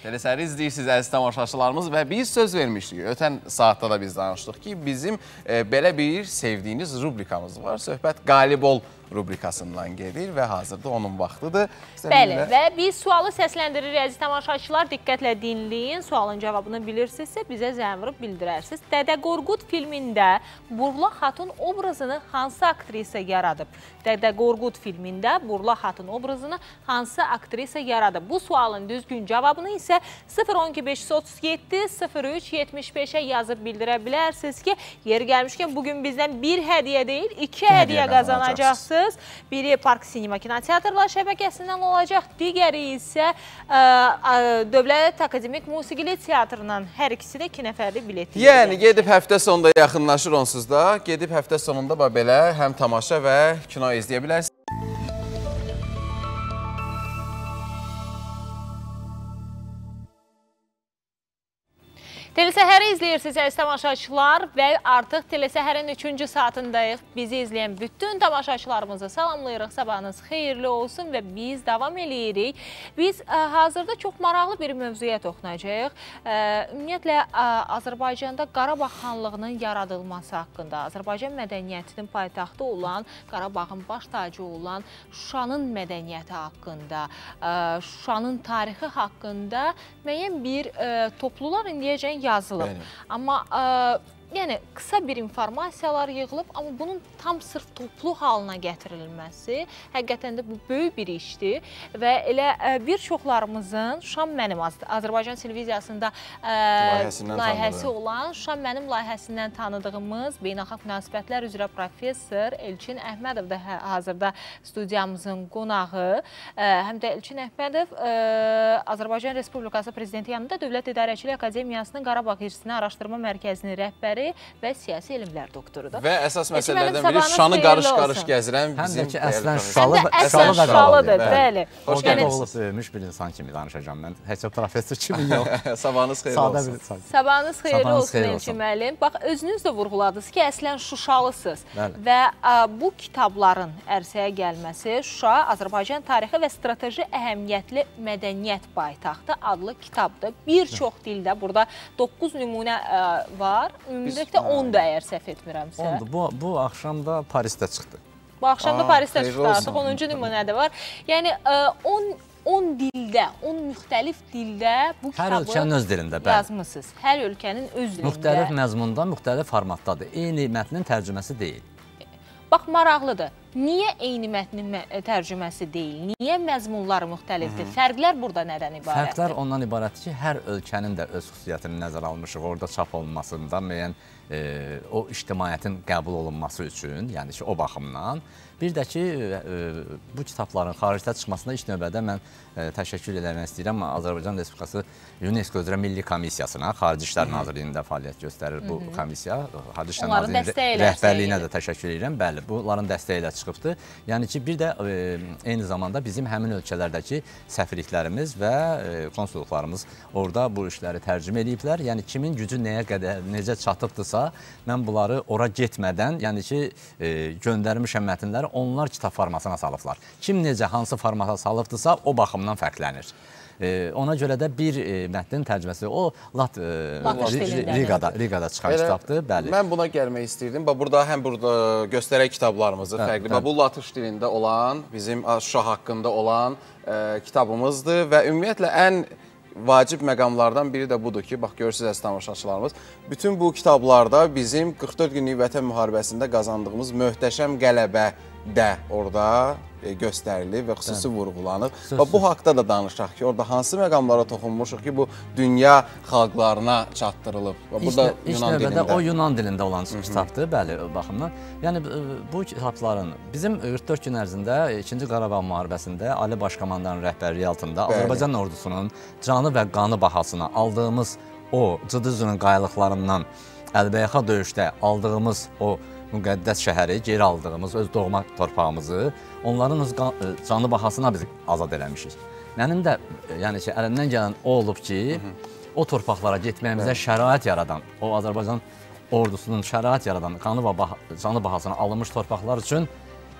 Təlesəhəri izləyirsiniz, əziz tamaşaçılarımız və biz söz vermişdik. Ötən saatda da biz danışdıq ki, bizim belə bir sevdiyiniz rubrikamız var. Söhbət qalib ol rubrikasından gedir və hazırda onun vaxtıdır. Bəli, və biz sualı səsləndiririk, əziz tamaşaçılar. Diqqətlə dinləyin, sualın cavabını bilirsinizsə, bizə zəng vurub bildirərsiniz. Dədə Qorqud filmində Burla Xatun obrazını hansı aktrisa yaradıb? Dədə Qorqud filmində Burla Xatun obrazını hansı aktrisa yaradıb? Bu sualın düzgün cavabını isə 012-537-03-75-ə yazıb bildirə bilərsiniz ki, yeri gəlmişkən bugün bizdən bir hədiyə deyil, iki hədiyə qazanacaqsınız. Biri Park Sinema Kinoteatrlar şəbəkəsindən olacaq, digəri isə Dövlət Akademik Musiqili Teatrından, hər ikisi də 2 nəfərli bilet. Yəni, gedib həftə sonunda yaxınlaşır onsuz da, gedib həftə sonunda belə həm tamaşa və kino izləyə bilərsiniz. Telesəhəri izləyirsiniz, əziz tamaşaçılar və artıq telesəhərin 3-cü saatındayıq. Bizi izləyən bütün tamaşaçılarımızı salamlayırıq, sabahınız xeyirli olsun və biz davam eləyirik. Biz hazırda çox maraqlı bir mövzuya toxunacaq. Ümumiyyətlə, Azərbaycanda Qarabağ xanlığının yaradılması haqqında, Azərbaycan mədəniyyətinin paytaxtı olan, Qarabağın baş tacı olan Şuşanın mədəniyyəti haqqında, Şuşanın tarixi haqqında müəyyən bir toplular indiyəcən yaradılır. Amma qısa bir informasiyalar yığılıb, amma bunun tam sırf toplu halına gətirilməsi həqiqətən də bu böyük bir işdir və elə bir çoxlarımızın Şam Mənim Azərbaycan televiziyasında layihəsi olan Şam Mənim layihəsindən tanıdığımız beynəlxalq münasibətlər üzrə professor Elçin Əhmədov da hazırda studiyamızın qonağı. Həm də Elçin Əhmədov Azərbaycan Respublikası Prezidenti yanında Dövlət İdarəçiliyi Akademiyasının Qarabağ Hirsinə Araşdırma Mərkəzinin rəhbəri və siyasi elmlər doktorudur. Və əsas məsələlərdən biri Şuşanı qarış-qarış gəzirəm. Həm də ki, əslən Şuşalıdır, bəli. Hoş gəlmişsiniz. Övmüş bir insan kimi danışacağım mən. Hətta professor kimi yox. Sabahınız xeyirli olsun. Sabahınız xeyirli olsun, Elçin müəllim. Bax, özünüz də vurğuladınız ki, əslən Şuşalısınız. Və bu kitabların ərsəyə gəlməsi Şuşa Azərbaycan tarixi və strateji əhəmiyyətli mədəniyyət paytaxtı adlı kitabdır. Bir çox dildə burada 9 nümunə var. Ümumilikdə 10 da əgər səhv etmirəmsə. Bu axşam da Parisdə çıxdı. Bu axşam da Parisdə çıxdı artıq, 10-cu nümunədə var. Yəni, 10 dildə, 10 müxtəlif dildə bu kitabı yazmışsınız. Hər ölkənin öz dilində. Müxtəlif məzmunda, müxtəlif formatdadır. Eyni mətnin tərcüməsi deyil. Bax, maraqlıdır. Niyə eyni mətnin tərcüməsi deyil? Niyə məzmunları müxtəlifdir? Fərqlər burada nədən ibarətdir? Fərqlər ondan ibarətdir ki, hər ölkənin də öz xüsusiyyətini nəzərə almışıq. Orada çap olunmasında müəyyən o ictimaiyyətin qəbul olunması üçün, yəni ki, o baxımdan. Bir də ki, bu kitabların xaricdə çıxmasında ilk növbədə mən təşəkkür eləmək istəyirəm. Azərbaycan Respublikası UNESCO üzrə Milli Komissiyasına, Xarici İşlər Nazirliyində fəaliyyət göstərir bu komissiya. Xarici İşlər Nazirliyində rəhbərliyinə də təşəkkür edirəm. Bəli, bunların dəstəyi ilə çıxıbdır. Yəni ki, bir də eyni zamanda bizim həmin ölkələrdəki səfirliklərimiz və konsulluqlarımız orada bu işləri tərcümə ediblər. Yəni kimin gücü nəyə qədər, necə çatıbdırsa, mən bunları ora getmədən, yəni ki, göndərmişəm mətnləri, onlar kitab formasına salıblar. Kim necə, hansı formata salıbdırsa, o baxımdan fərqlənir. Ona görə də bir mətnin tərcüməsi, o lat Rigada çıxan kitabdır. Mən buna gəlmək istəyirdim. Burada həm göstərək kitablarımızı fərqli. Bu latış dilində olan, bizim Şuşa haqqında olan kitabımızdır və ümumiyyətlə ən vacib məqamlardan biri də budur ki, bax, görürsünüz əziz tamaşaçılarımız, bütün bu kitablarda bizim 44 günlük Vətən müharibəsində qazandığımız möhtəşəm qələbə də orada göstərilir və xüsusi vurğulanır. Bu haqda da danışaq ki, orada hansı məqamlara toxunmuşuq ki, bu dünya xalqlarına çatdırılıb. İlk növbədə o Yunan dilində olan kitabdır, bəli, baxımdan. Yəni, bu kitabların bizim 44 gün ərzində 2-ci Qarabağ müharibəsində Ali Başkomandanın rəhbərliyi altında Azərbaycan ordusunun canı və qanı bahasına aldığımız o Cıdıcının qayalıqlarından Əlbəyəxa döyüşdə aldığımız o müqəddəs şəhəri, geri aldığımız öz doğma torpağımızı, onların öz canı bahasına biz azad eləmişik. Mənim də əlimdən gələn o olub ki, o torpaqlara getməyimizə şərait yaradan, o Azərbaycan ordusunun şərait yaradan canı bahasına alınmış torpaqlar üçün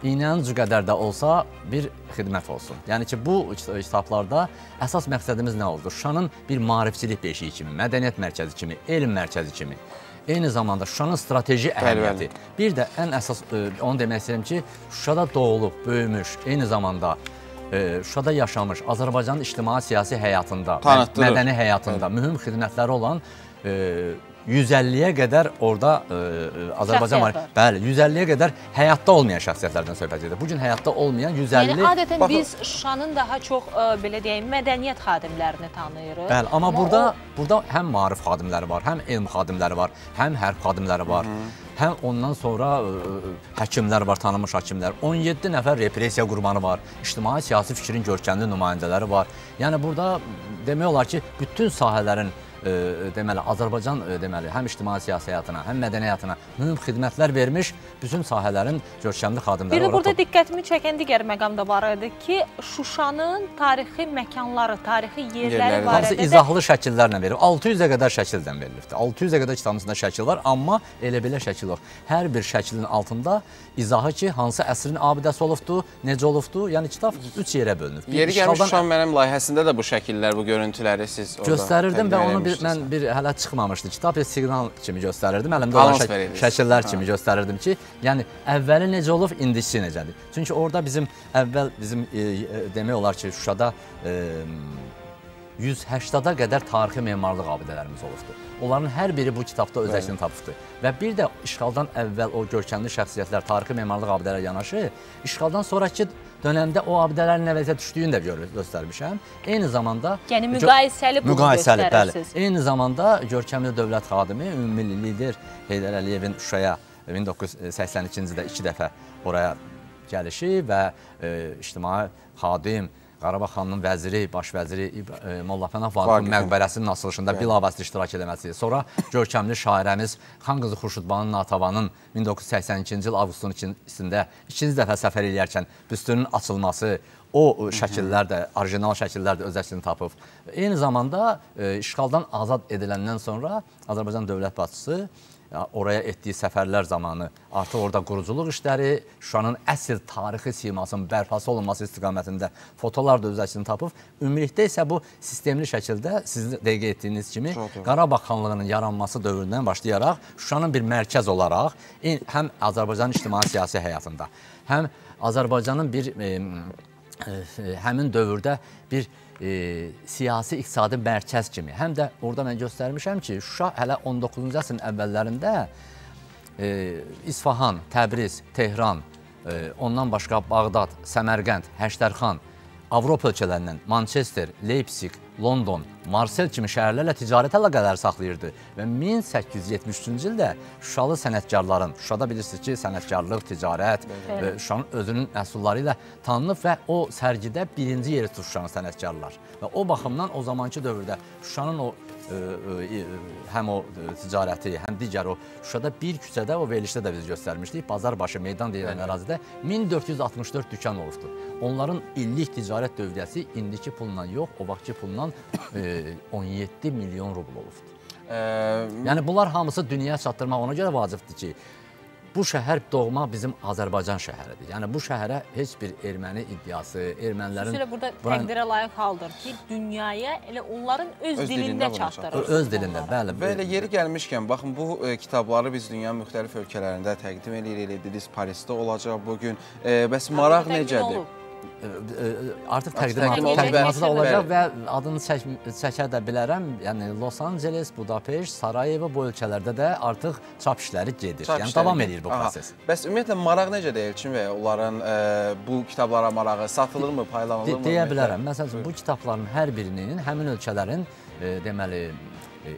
İynənin ucu qədər də olsa bir xidmət olsun. Yəni ki, bu kitablarda əsas məqsədimiz nə oldu? Şuşanın bir maarifçilik beşiyi kimi, mədəniyyət mərkəzi kimi, elm mərkəzi kimi. Eyni zamanda Şuşanın strateji əhəmiyyəti. Bir də ən əsas, onu demək istəyirəm ki, Şuşada doğulub, böyümüş, eyni zamanda Şuşada yaşamış, Azərbaycanın ictimai-siyasi həyatında, mədəni həyatında mühüm xidmətləri olan 150-yə qədər orada Azərbaycan var. Bəli, 150-yə qədər həyatda olmayan şəxsiyyətlərdən söhbət edir. Bugün həyatda olmayan 150... Yəni, adətən biz Şuşanın daha çox, belə deyək, mədəniyyət xadimlərini tanıyırıq. Bəli, amma burada həm maarif xadimləri var, həm elm xadimləri var, həm hərb xadimləri var, həm ondan sonra həkimlər var, tanınmış həkimlər. 17 nəfər repressiya qurbanı var, ictimai-siyasi fikrin görkəmli nümayəndələri var. Yəni, burada demək olar ki, bütün sahələrin deməli, Azərbaycan həm ictimai-siyasi həyatına, həm mədəni həyatına mühüm xidmətlər vermiş bütün sahələrin görkəmli xadimləri. Bir də burada diqqətimi çəkən digər məqam da var idi ki, Şuşanın tarixi məkanları, tarixi yerləri var idi. Hamısı izahlı şəkillərlə verilib, 600-ə qədər şəkildən verilibdir. 600-ə qədər kitabın içində şəkil var, amma elə-belə şəkil yox. Hər bir şəkilin altında izahı ki, hansı əsrin abidəsi olubdur, necə olubdur, yəni kitab 3 yerə bölünüb. Yeri gəlmiş Şuşan mənim layihəsində də bu şəkillər, bu görüntüləri siz orada mən bir hələ çıxmamışdı, kitab bir siqnal kimi göstərirdim, əlimdə olan şəkillər kimi göstərirdim ki, yəni əvvəli necə olub, indisi necədir. Çünki orada bizim əvvəl, bizim demək olar ki, Şuşada 180-a qədər tarixi memarlıq abidələrimiz olubdur. Onların hər biri bu kitabda öz əksini tapıbdır. Və bir də işğaldan əvvəl o görkəmli şəxsiyyətlər, tarixi memarlıq abidələr yanaşı, işğaldan sonraki dönəmdə o abidələrin nə vəziyyət düşdüyünü də göstərmişəm. Eyni zamanda... Yəni, müqayisəli bunu göstərirsiniz. Eyni zamanda görkəmli dövlət xadimi, ümummilli lider Heydər Əliyevin Şuşaya 1982-ci ildə 2 dəfə oraya gəlişi və ictimai xadim, Qarabağ xanının vəziri, baş vəziri Molla Pənah Vaqifin məqbərəsinin açılışında bilavasitə iştirak edəməsi, sonra görkəmli şairəmiz Xanqızı Xurşudbanı Natavanın 1982-ci il avqustun 2-sində 2-ci dəfə səfər eləyərkən büstünün açılması, o şəkillər də, orijinal şəkillər də öz əksini tapıb. Eyni zamanda işğaldan azad ediləndən sonra Azərbaycan dövlət başçısı oraya etdiyi səfərlər zamanı artıq orada quruculuq işləri, Şuşanın əsl tarixi simasının bərpası olunması istiqamətində fotolar da öz əksini tapıb. Ümumilikdə isə bu sistemli şəkildə siz dəqiq etdiyiniz kimi Qarabağ xanlığının yaranması dövründən başlayaraq Şuşanın bir mərkəz olaraq həm Azərbaycanın ictimai-siyasi həyatında, həm Azərbaycanın bir həmin dövrdə bir siyasi-iqtisadi mərkəz kimi. Həm də orada mən göstərmişəm ki, Şuşa hələ 19-cu əsrin əvvəllərində İsfahan, Təbriz, Tehran, ondan başqa Bağdad, Səmərqənd, Həştərxan, Avropa ölkələrindən Manchester, Leipzig, London, Marsel kimi şəhərlərlə ticarət əlaqələri saxlayırdı və 1873-cü ildə Şuşalı sənətkarların, Şuşada bilirsiniz ki, sənətkarlıq, ticarət, Şuşanın özünün məhsulları ilə tanınıb və o sərgidə birinci yeri tutur Şuşanın sənətkarlar. Və o baxımdan o zamanki dövrdə Şuşanın o həm o ticarəti, həm digər o Şuşada bir küçədə, o verilişdə də biz göstərmişdik, Bazarbaşı meydan deyilən ərazidə 1464 dükan olubdur. Onların illik ticarət dövriyyəsi indiki pulla yox, o vaxtki pulla 17 milyon rubl olubdur. Yəni bunlar hamısı dünyaya çatdırmaq ona görə vacibdir ki, bu şəhər doğma bizim Azərbaycan şəhəridir. Yəni bu şəhərə heç bir erməni iddiası, ermənilərin... Xüsusilə burada təqdirə layiq haldır ki, dünyaya elə onların öz dilində çatdırır. Öz dilində, bəli. Və elə yeri gəlmişkən, baxın, bu kitabları biz dünyanın müxtəlif ölkələrində təqdim edirik, Parisdə olacaq bugün. Bəs maraq necədir? Artıq təqdimatı da olacaq və adını çəkə də bilərəm. Yəni, Los Angeles, Budapest, Sarayevo bu ölkələrdə də artıq çap işləri gedir. Yəni, davam edir bu proses. Bəs ümumiyyətlə, maraq necə deyil ki, və onların bu kitablara marağı satılır mı, paylanılır mı? Deyə bilərəm. Məsələn, bu kitabların hər birinin, həmin ölkələrin, deməli,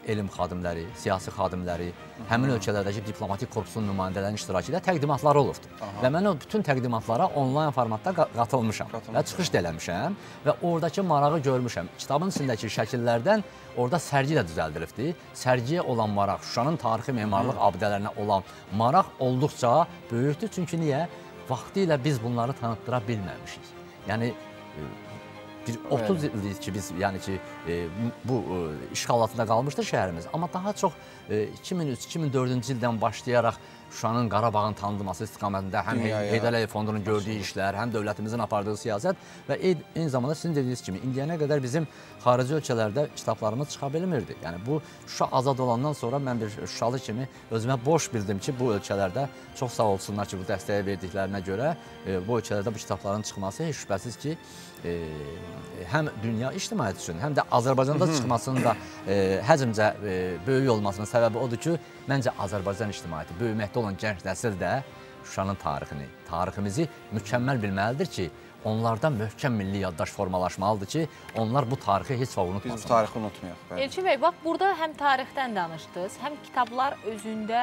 elm xadimləri, siyasi xadimləri, həmin ölkələrdəki diplomatik korpusun nümayəndələrinin iştirakı ilə təqdimatları olubdur. Və mən o bütün təqdimatlara onlayn formatda qatılmışam və çıxış da eləmişəm və oradakı marağı görmüşəm. Kitabın içindəki şəkillərdən orada sərgi də düzəldilibdir. Sərgiyə olan maraq, Şuşanın tarixi memarlıq abidələrinə olan maraq olduqca böyükdür. Çünki niyə? Vaxtı ilə biz bunları tanıtdıra bilməmişik. Yəni... 30 ildir ki, biz bu işğal altında qalmışdır şəhərimiz. Amma daha çox 2003-2004-cü ildən başlayaraq Şuşanın Qarabağın tanınması istiqamətində həm Heyd Əliyev fondunun gördüyü işlər, həm dövlətimizin apardığı siyasət və eyni zamanda sizin dediyiniz kimi, indiyənə qədər bizim xarici ölkələrdə kitablarımız çıxa bilmirdi. Yəni, bu Şuşa azad olandan sonra mən bir Şuşalı kimi özümə boş bildim ki, bu ölkələrdə çox sağ olsunlar ki, bu dəstəyə verdiklərinə görə bu ölkələrdə bu kitabların çıxması heç şübhəsiz ki, həm dünya ictimaiyyəti üçün, həm də Azərbaycanda çıxmasının da həcmcə böyük olmasının səbəbi odur ki, məncə Azərbaycan ictimaiyyəti, böyüməkdə olan gənc nəsil də Şuşanın tarixini, tariximizi mükəmməl bilməlidir ki, onlardan möhkəm milli yaddaş formalaşmalıdır ki, onlar bu tarixi heç vaxt unutmasınlar. Biz bu tarixi unutmayaq. Elçin bəy, bax, burada həm tarixdən danışdınız, həm kitablar özündə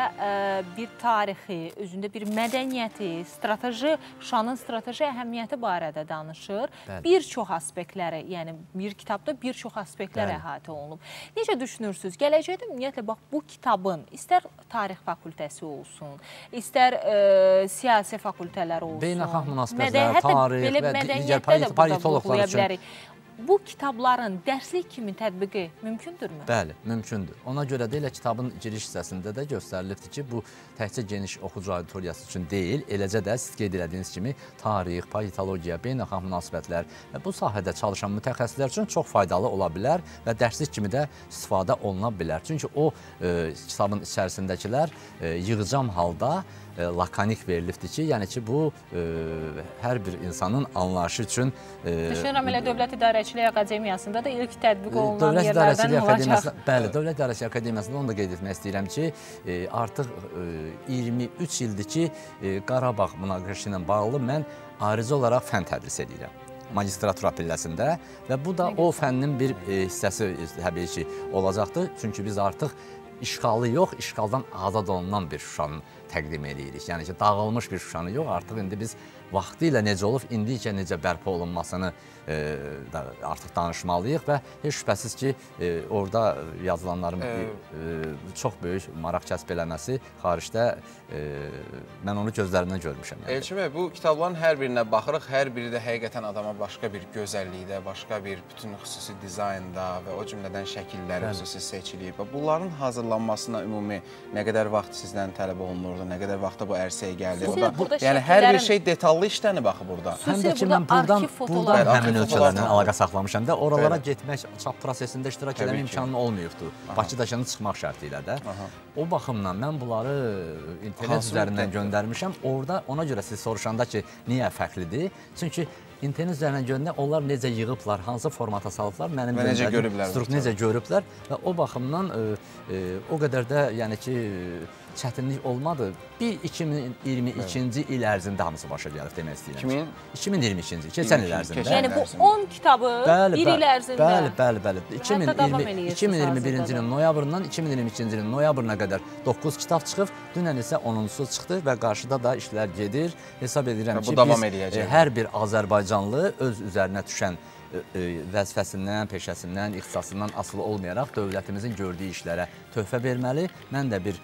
bir tarixi, özündə bir mədəniyyəti, strateji, Şuşanın strateji əhəmiyyəti barədə danışır. Bir çox aspektlərə, yəni bir kitabda bir çox aspektlərə əhatə olunub. Necə düşünürsünüz? Gələcəkdə ümumiyyətlə, bax, bu kitabın istər tarix fakültəsi olsun, istər siyasi fakültələr olsun, beynəlxalq münasibətlər, tarix və bu kitabların dərslik kimi tətbiqi mümkündürmü? Bəli, mümkündür. Ona görə də elə kitabın giriş hissəsində də göstərilibdir ki, bu təkcə geniş oxucu auditoriyası üçün deyil, eləcə də siz qeyd elədiyiniz kimi tarix, politologiya, beynəlxalq münasibətlər və bu sahədə çalışan mütəxəssislər üçün çox faydalı ola bilər və dərslik kimi də istifadə oluna bilər. Çünki o kitabın içərisindəkilər yığcam halda lakanik verilibdir ki, yəni ki, bu hər bir insanın anlayışı üçün... Düşünürəm, elə Dövlət İdarəçiliyi Akademiyasında da ilk tətbiq olunan yerlərdən olacaq. Bəli, Dövlət İdarəçiliyi Akademiyasında onu da qeyd etmək istəyirəm ki, artıq 23 ildir ki, Qarabağ münaqişəsi ilə bağlı mən ayrıca olaraq fən tədris edirəm. Magistratura pilləsində və bu da o fənnin bir hissəsi təbii ki, olacaqdır. Çünki biz artıq işğalı yox, işğaldan azad olunan bir Şuşanı təqdim edirik. Yəni ki, dağılmış bir Şuşanı yox, artıq indi biz vaxtı ilə necə olub, indikə necə bərpa olunmasını artıq danışmalıyıq və heç şübhəsiz ki, orada yazılanların çox böyük maraq kəsb eləməsi xaricdə mən onu gözlərimdən görmüşəm. Elçin bəy, bu kitabların hər birinə baxırıq, hər biri də həqiqətən adama başqa bir gözəllikdə, başqa bir bütün xüsusi dizaynda və o cümlədən şəkilləri xüsusi seçiliyib. Bunların hazırlanmasına ümumi nə qədər vaxt sizdən tələb olunurdu, nə qədər vaxtda bu ərsəyə gəldi? Yəni, hər bir şey detallı işləni baxı burada. Həm də ki, mən buradan həmin ölkələrlə əlaqə saxlamışam da, oralara getmək, çap prosesində iştirak edəmək imkanı olmayıbdır. Bakıdaşanı çıxmaq şərti ilə də. O baxımdan mən bunları internet üzərindən göndərmişəm. Orada ona görə siz soruşanda ki, niyə fərqlidir? Çünki internet üzərindən göndə onlar necə yığıblar, hansı formata salıblar, mənim necə görüblər və o baxımdan o qədər də, yəni ki, çətinlik olmadı. Bir 2022-ci il ərzində hamısı başa gəlib demək istəyirəm. 2022-ci, keçən il ərzində. Yəni bu 10 kitabı bir il ərzində. Bəli. 2021-ci ilin noyabrından 2022-ci ilin noyabrına qədər 9 kitab çıxıb, dünən isə 10-su çıxdı və qarşıda da işlər gedir. Hesab edirəm ki, biz hər bir azərbaycanlı öz üzərinə düşən vəzifəsindən, peşəsindən, ixtisasından asılı olmayaraq dövlətimizin gördüyü işlərə töhfə verməli. Mən də bir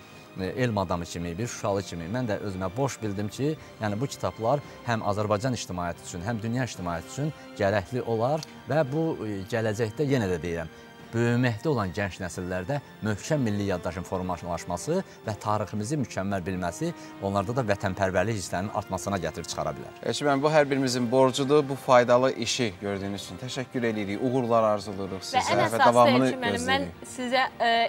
elm adamı kimi, bir Şuşalı kimi mən də özümə boş bildim ki, yəni bu kitablar həm Azərbaycan ictimaiyyəti üçün, həm dünya ictimaiyyəti üçün gərəkli olar və bu gələcəkdə yenə də deyirəm, böyüməkdə olan gənc nəsillərdə möhkəm milli yaddaşın formalaşması və tariximizi mükəmməl bilməsi onlarda da vətənpərvərlik hisslərinin artmasına gətirib çıxara bilər. Elçin bəy, bu hər birimizin borcudur, bu faydalı işi gördüyünüz üçün təşəkkür edirik, uğurlar arzulayırıq sizə və davamını gözləyirik. Mən sizə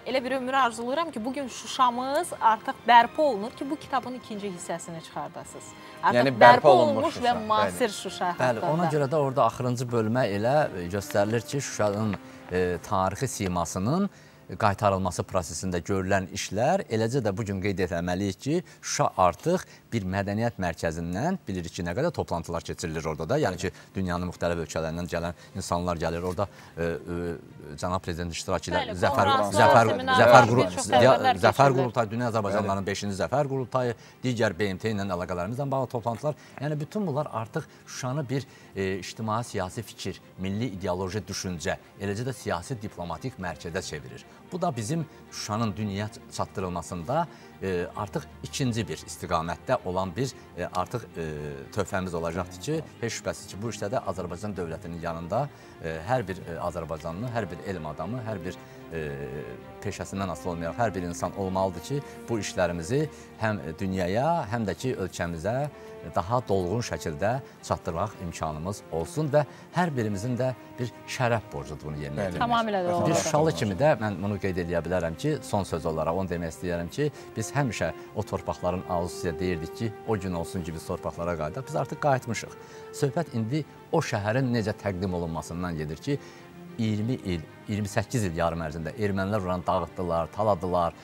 elə bir ömür arzulayıram ki, bugün Şuşamız artıq bərpa olunur ki, bu kitabın ikinci hissəsini çıxardasınız. Artıq bərpa olunmuş və müasir Şuşa haqqında. Bəli, ona görə də orada axırıncı bölmə elə göstərilir ki, Şuşanın tarixi simasının qaytarılması prosesində görülən işlər, eləcə də bugün qeyd etməliyik ki, Şuşa artıq bir mədəniyyət mərkəzindən bilirik ki, nə qədər toplantılar keçirilir orada da, yəni ki, dünyanın müxtəlif ölkələrindən gələn insanlar gəlir, orada cənab prezident iştirak edən Zəfər Qurultayı, Dünya Azərbaycanlarının 5-ci Zəfər Qurultayı, digər BMT ilə əlaqələrimizdən bağlı toplantılar, yəni bütün bunlar artıq Şuşanı bir ictimai-siyasi fikir, milli ideoloji düşüncə, eləcə də siyasi diplomatik mərkəzə çevirir. Bu da bizim Şuşanın dünya çatdırılmasında artıq ikinci bir istiqamətdə olan bir artıq töhfəmiz olacaqdır ki, heç şübhəsiz ki, bu işdə də Azərbaycan dövlətinin yanında hər bir azərbaycanlı, hər bir elm adamı, hər bir peşəsindən asılı olmayaraq hər bir insan olmalıdır ki, bu işlərimizi həm dünyaya, həm də ki, ölkəmizə daha dolğun şəkildə çatdırmaq imkanımız olsun və hər birimizin də bir şərəf borcudur bunu yerinə yetirmək. Tamamilə doğru. Bir Şuşalı kimi də mən bunu qeyd edə bilərəm ki, son söz olaraq onu demək istəyirəm ki, biz həmişə o torpaqların arzusu ilə deyirdik ki, o gün olsun ki, biz torpaqlara qayıdaq, biz artıq qayıtmışıq. Söhbət indi o şəhərin necə təqdim olunmasından gedir ki, 20 il, 28 il yarım ərzində ermənilər oranı dağıtdılar, taladılar,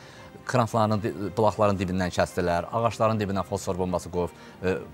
bulaqların dibindən kəsdilər, ağaçların dibindən fosfor bombası qoyub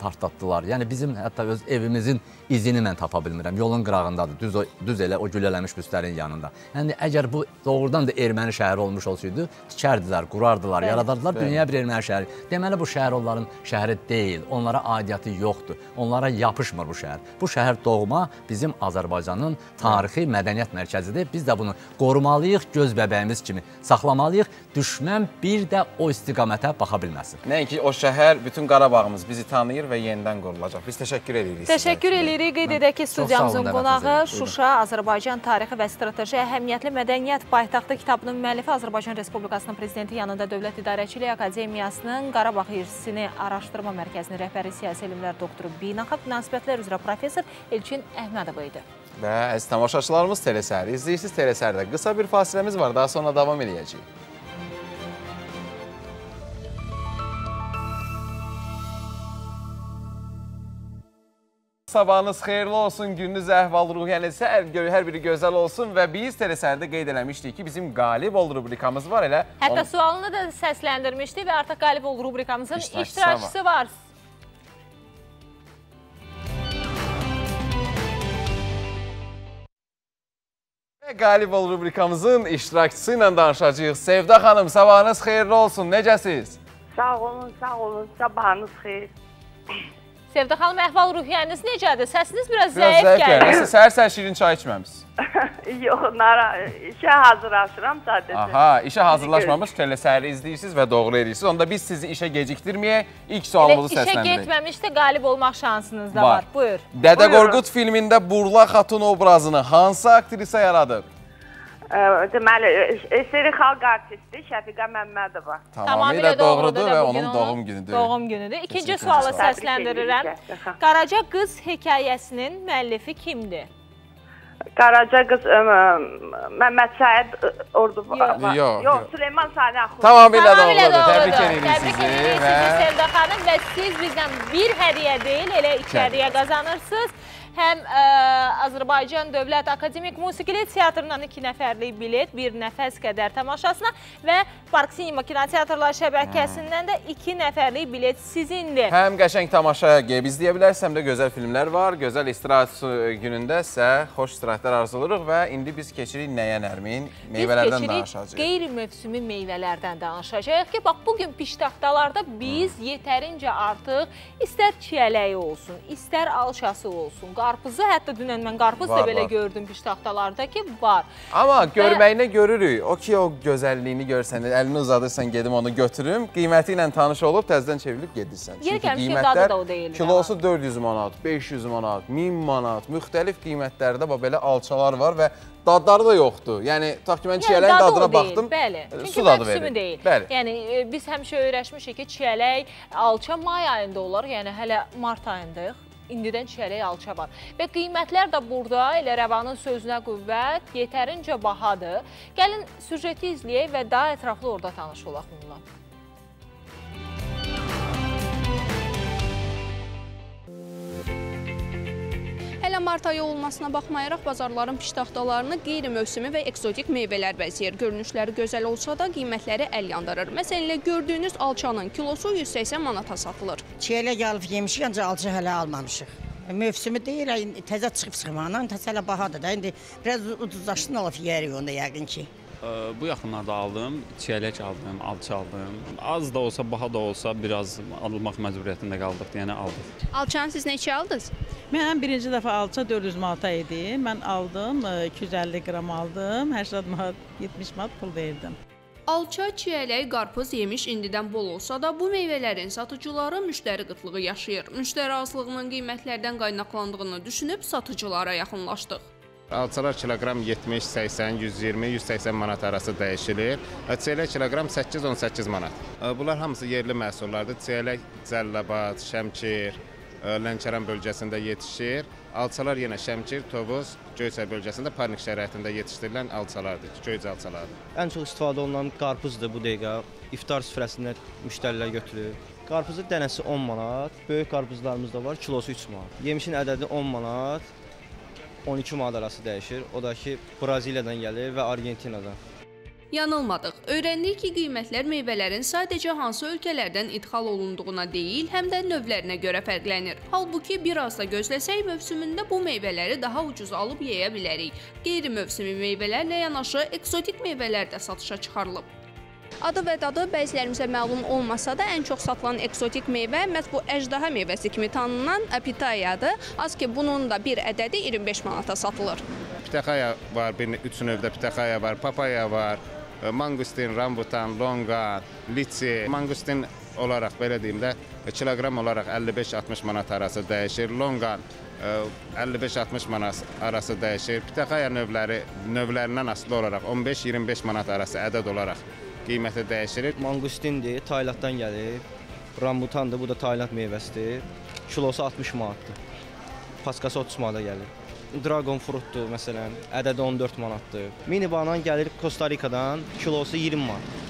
partlatdılar. Yəni bizim hətta öz evimizin izini mən tapa bilmirəm. Yolun qırağındadır, düz elə o güllələmiş büstlərin yanında. Yəni əgər bu doğrudan da erməni şəhəri olmuş olsaydı, tikərdilər, qurardılar, yaradardılar dünyaya bir erməni şəhəri. Deməli, bu şəhər onların şəhəri deyil, onlara aidiyyəti yoxdur, onlara yapışmır bu şəhər. Bu şəhər doğma bizim Azərbaycanın tarixi mədəniyyət mərkəzidir. Biz də bunu qorumalıyıq, göz bəbəyimiz kimi saxlamalıyıq, düşmən bir də o istiqamətə baxa bilməsin. Nəinki o şəhər, bütün Qarabağımız bizi tanıyır və yenidən qorulacaq. Biz təşəkkür edirik sizə. Təşəkkür edirik. Qeyd edək ki, studiyamızın qonağı Şuşa, Azərbaycan tarixi və strateji əhəmiyyətli mədəniyyət paytaxtı kitabının müəllifi Azərbaycan Respublikasının Prezidenti yanında Dövlət İdarəçiliyi Akademiyasının Qarabağ İrsini Araşdırma Mərkəzinin rəhbəri siyasi elmlər doktoru, beynəlxalq münasibətlər üzrə professor Elçin Əhmədov idi. Və əziz tamaşaçılarımız, Telesəhəri izləyirsiniz. Telesəhərdə qısa bir fasiləmiz var, daha sonra davam edəcəyik. Sabahınız xeyirli olsun, gününüz əhval-ruhiyyəniz hər biri gözəl olsun və biz Telesəhərdə qeyd eləmişdik ki, bizim qalib ol rubrikamız var elə. Hətta sualını da səsləndirmişdik və artıq qalib ol rubrikamızın iştirakçısı var. Və qalib ol rubrikamızın iştirakçısı ilə danışacağıq. Sevda xanım, sabahınız xeyirli olsun, necəsiz? Sağ olun, sabahınız xeyir. Sevda xanım, əhval-ruhiyyəniz necədir? Səsiniz biraz zəif gəlir. Səhər-səhər şirin çay içməmişsiniz. Yox, işə hazırlaşıram sadəcə. Aha, işə hazırlaşmamış, Telesəhəri izləyirsiniz və doğru edirsiniz. Onda biz sizi işə gecikdirməyək, ilk sualımızı səsləndirək. İşə getməmiş də qalib olmaq şansınız da var. Buyur. Dədə Qorqud filmində Burla Xatun obrazını hansı aktrisa yaradıb? Deməli, eseri xalq artisti Şəfiqə Məmmədova. Tamamilə doğrudur və onun doğum günüdür. Doğum günüdür. İkinci sualı səsləndirirəm. Qaraca qız hekayəsinin müəllifi kimdir? Qaraca qız Məmməd Səid Ordubadov. Yox, Süleyman Sani Axundov. Tamamilə doğrudur. Təbrik edirik sizi Sevda xanım və siz bizdən bir hədiyyə deyil, elə iki hədiyyə qazanırsınız. həm Azərbaycan Dövlət Akademik Musiqili Teatrından 2 nəfərlik bilet, 1 nəfəs qədər tamaşasına və Park Sinema Kinoteatrlar Şəbəkəsindən də 2 nəfərlik bilet sizindir. Həm qəşəng tamaşa qeyb izləyə bilərsəm də gözəl filmlər var, gözəl istirahat günündə isə xoş istirahatlar arzulayırıq və indi biz keçirik nəyə Nərmin? Meyvələrdən danışacağıq. Biz keçirik qeyri-mövsümü meyvələrdən danışacağıq ki, bax, bugün piştaxtalarda biz yetərincə artıq istər çiyələyi olsun, istər alçası olsun, qarpızı, hətta dünən mən qarpız da belə gördüm piştaxtalarda ki, var. Amma görməyinə görürük, o ki, o gözəlliyini görsən, əlini uzadırsan, gedim onu götürüm, qiyməti ilə tanış olub, təzdən çevrilib gedirsən. Çünki qiymətlər kilosu 400 manat, 500 manat, 1000 manat, müxtəlif qiymətlərdə belə alçalar var və dadları da yoxdur. Yəni, tutaq ki, mən çiyələyin dadına baxdım, su dadı verir. Yəni, biz həmişə öyrəşmişik ki, çiyələk alça may ayında olar, yəni hələ mart ayındayıq. İndidən çiyələk alça var. Və qiymətlər də burada, elə rəvanın sözünə qüvvət, yetərincə bahadır. Gəlin, sücreti izləyək və daha ətraflı orada tanış olaq bununla. Hələ mart ayı olmasına baxmayaraq, bazarların piştaxtalarını qeyri-mövsümü və eksotik meyvələr bəzəyir. Görünüşləri gözəl olsa da, qiymətləri əl yandırır. Məsələn, gördüyünüz alçanın kilosu 180 manata satılır. Çiyələk alıb yemişik, ancaq alçı hələ almamışıq. Mövsümü deyil, təzə çıxıb-çıxmandan, təzə hələ bahadır da. İndi biraz ucuzlaşsın olub yiyərik onda yəqin ki. Bu yaxınlarda aldım, çiyələk aldım, alça aldım. Az da olsa, baha da olsa biraz almaq məcburiyyətində qaldıq, yəni aldıq. Alçanı siz neçə aldınız? Mən birinci dəfə alça 400 manata idi. Mən aldım, 250 qram aldım, 80 manat, 70 manat pul verdim. Alça, çiyələk, qarpız yemiş indidən bol olsa da, bu meyvələrin satıcıları müştəri qıtlığı yaşayır. Müştəri azlığının qiymətlərdən qaynaqlandığını düşünüb satıcılara yaxınlaşdıq. Alçalar kilogram 70-80, 120-180 manat arası dəyişilir. Çiyələk kilogram 8-18 manat. Bunlar hamısı yerli məhsullardır. Çiyələk Cəlilabad, Şəmkir, Lənkəran bölgəsində yetişir. Alçalar yenə Şəmkir, Tovuz, Göyçay bölgəsində Parnik şəraitində yetişdirilən alçalardır, göyc alçalardır. Ən çox istifadə olunan qarpızdır bu dəqiqə. İftar süfrəsində müştərilər götürür. Qarpızın dənəsi 10 manat, böyük qarpızlarımız da var, kilosu 3 manat. Yemişin ədədi 10 manat. 12 manat arası dəyişir, o da ki, Braziliyadan gəlir və Argentinadan. Yanılmadıq, öyrəndik ki, qiymətlər meyvələrin sadəcə hansı ölkələrdən idxal olunduğuna deyil, həm də növlərinə görə fərqlənir. Halbuki, bir az da gözləsək, mövsümündə bu meyvələri daha ucuz alıb yeyə bilərik. Qeyri-mövsümi meyvələrlə yanaşı, eksotik meyvələr də satışa çıxarılıb. Adı və dadı bəzilərimizə məlum olmasa da, ən çox satılan eksotik meyvə məhz bu əjdaha meyvəsi kimi tanınan pitayadır. Az ki, bunun da bir ədədi 25 manata satılır. Pitaya var, 3 növdə pitaya var, papaya var, mangustin, rambutan, longa, litsi. Mangustin olaraq, belə deyim də, kilogram olaraq 55-60 manat arası dəyişir, longan 55-60 manat arası dəyişir, pitaya növlərindən asılı olaraq 15-25 manat arası ədəd olaraq qiymətə dəyişirir. Mangustindir, Taylanddan gəlir. Rambutandır, bu da Tayland meyvəsidir. Kilosu 60 manatdır. Paskası 30 manata gəlir. Dragon fruitdur, məsələn, ədədi 14 manatdır. Mini banan gəlir Kostarikadan, kilosu 20 manat.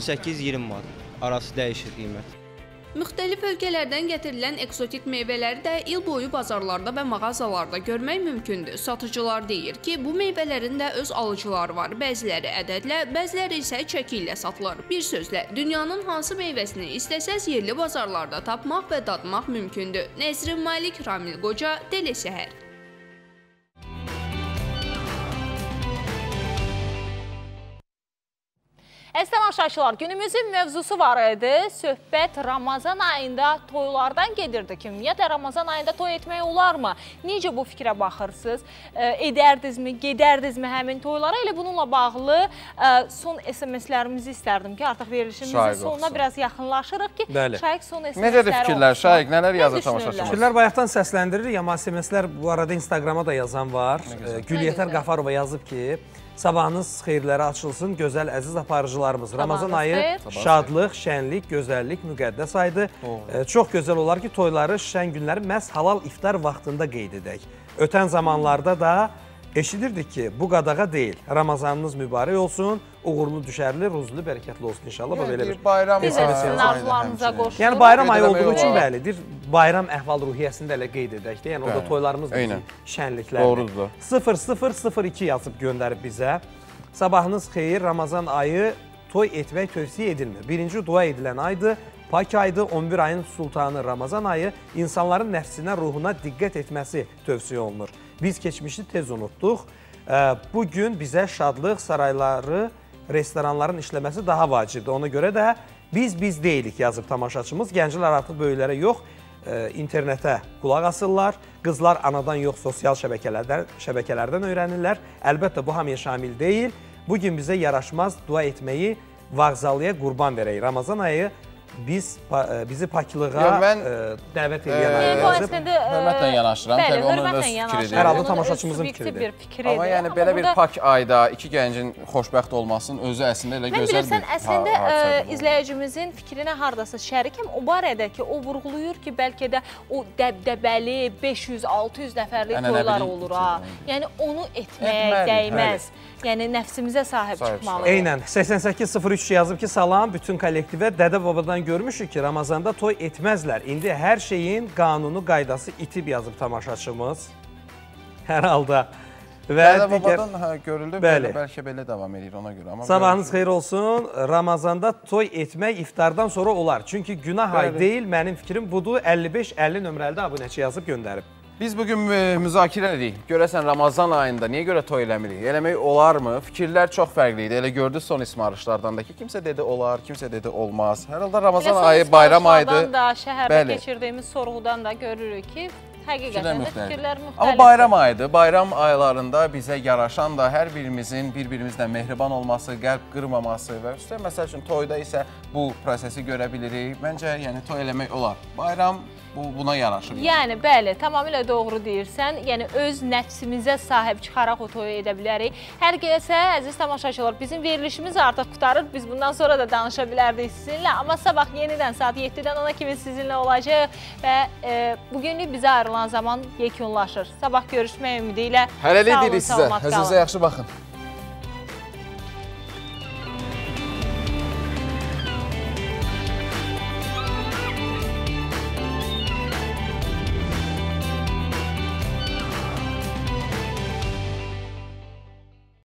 18-20 manat arası dəyişir qiymət. Müxtəlif ölkələrdən gətirilən eksotik meyvələri də il boyu bazarlarda və mağazalarda görmək mümkündür. Satıcılar deyir ki, bu meyvələrin də öz alıcıları var. Bəziləri ədədlə, bəziləri isə çəki ilə satılır. Bir sözlə, dünyanın hansı meyvəsini istəsəz yerli bazarlarda tapmaq və dadmaq mümkündür. Nəzrin Malik, Ramil Qoca, Telesəhər. Əziz tamaşaçılar, günümüzün mövzusu var idi. Söhbət Ramazan ayında toylardan gedirdi ki, ümumiyyətlə Ramazan ayında toy etmək olarmı? Necə bu fikrə baxırsınız? Edərdinizmi, gedərdinizmi həmin toylara? Elə bununla bağlı son SMS-lərimizi istərdim ki, artıq verilişimizin sonuna biraz yaxınlaşırıq ki, Şahiq son SMS-ləri olsun. Necə də fikirlər, Şahiq, nələr yazır tamaşaçılar? Fikirlər bayaqdan səsləndirir, amma SMS-lər bu arada Instagrama da yazan var. Gülyətər Qafarova yazıb ki, sabahınız xeyirləri açılsın, gözəl əziz aparıcılarımız. Ramazan ayı şadlıq, şənlik, gözəllik müqəddəs aydı. Çox gözəl olar ki, toyları, şən günləri məhz halal iftar vaxtında qeyd edək. Ötən zamanlarda da eşidirdik ki, bu qadağa deyil, Ramazanınız mübarək olsun, uğurlu düşərli, ruzlu, bərəkətli olsun inşallah. Biz də sizin arzularınıza qoşulur. Yəni bayram ayı olduğu üçün bəlidir, bayram əhval-ruhiyyəsini də elə qeyd edək də, yəni orada toylarımız bizim şənliklərdir. 0002 yazıb göndərib bizə, sabahınız xeyir, Ramazan ayı toy etmək tövsiyə edilmir. Birinci dua edilən aydır. Pak aydı, 11 ayın sultanı Ramazan ayı insanların nəfsinə, ruhuna diqqət etməsi tövsiyə olunur. Biz keçmişi tez unutduq. Bugün bizə şadlıq, sarayları, restoranların işləməsi daha vacibdir. Ona görə də biz deyilik yazıb tamaşaçımız. Gənclər artıq böyüklərə yox, internetə qulaq asırlar. Qızlar anadan yox, sosial şəbəkələrdən öyrənirlər. Əlbəttə, bu hamıya şamil deyil. Bugün bizə yaraşmaz dua etməyi vağzalıya qurban verək. Ramazan ayı bizi paklığa dəvət edən ayıracaq. Hörmətlə yanaşıram, təbii onun öz fikridir. Hər halda tamaşaçımızın fikridir. Amma yəni belə bir pak ayda iki gəncin xoşbəxt olmasının özü əslində elə gözəl bir hadisə. Mən bilirsən, əslində izləyicimizin fikrinə haradasa şərikəm. O barədə ki, o vurğuluyur ki, bəlkə də o dəbdəbəli 500-600 nəfərlik toylar olur. Yəni onu etməyə dəyməz. Yəni nəfsimizə sahib çıxmalıyıq. Eynən, 8803 yazıb ki, salam bütün kollektivə, dədə-babadan görmüşük ki, Ramazanda toy etməzlər. İndi hər şeyin qanunu, qaydası itib yazıb tamaşaçımız. Hər halda. Dədə-babadan görüldü, bəlkə belə davam edir ona görə. Sabahınız xeyir olsun. Ramazanda toy etmək iftardan sonra olar. Çünki günah ay deyil, mənim fikrim budur. 55-50 nömrəli abunəçi yazıb göndərib. Biz bugün müzakirə edirik. Görəsən, Ramazan ayında niyə görə toy eləmirik? Eləmək olarmı? Fikirlər çox fərqliydi. Elə gördü son ismarışlardan da ki, kimsə dedi olar, kimsə dedi olmaz. Hər halda Ramazan ayı, bayram ayıdır. Elə son ismarışlardan da, şəhərdə keçirdiyimiz sorğudan da görürük ki, həqiqətən də fikirlər müxtəlifdir. Amma bayram ayıdır. Bayram aylarında bizə yaraşan da hər birimizin bir-birimizdən mehriban olması, qəlb qırmaması və üstəlik, məsəl üçün, toyda isə bu prosesi görə bilirik. Məncə, yəni, toy eləmək olar. Bayram buna yaraşır. Yəni, bəli, tamamilə doğru deyirsən. Yəni, öz nəfsimizə sahib çıxaraq o toyu edə bilərik. Hər kəsə, əziz tamaşaçılar, bizim verilişimiz artıq qutarır. Biz bundan sonra da danışa bilərdik sizinlə. Amma sabah yenidən saat 7-dən ona kimi sizinlə olacaq və bugünlük bizə ayrılan zaman yekunlaşır. Sabah görüşmək ümidi ilə sağ olun, salamat qalın. Hələlik deyirik sizə. Özünüzə yaxşı baxın.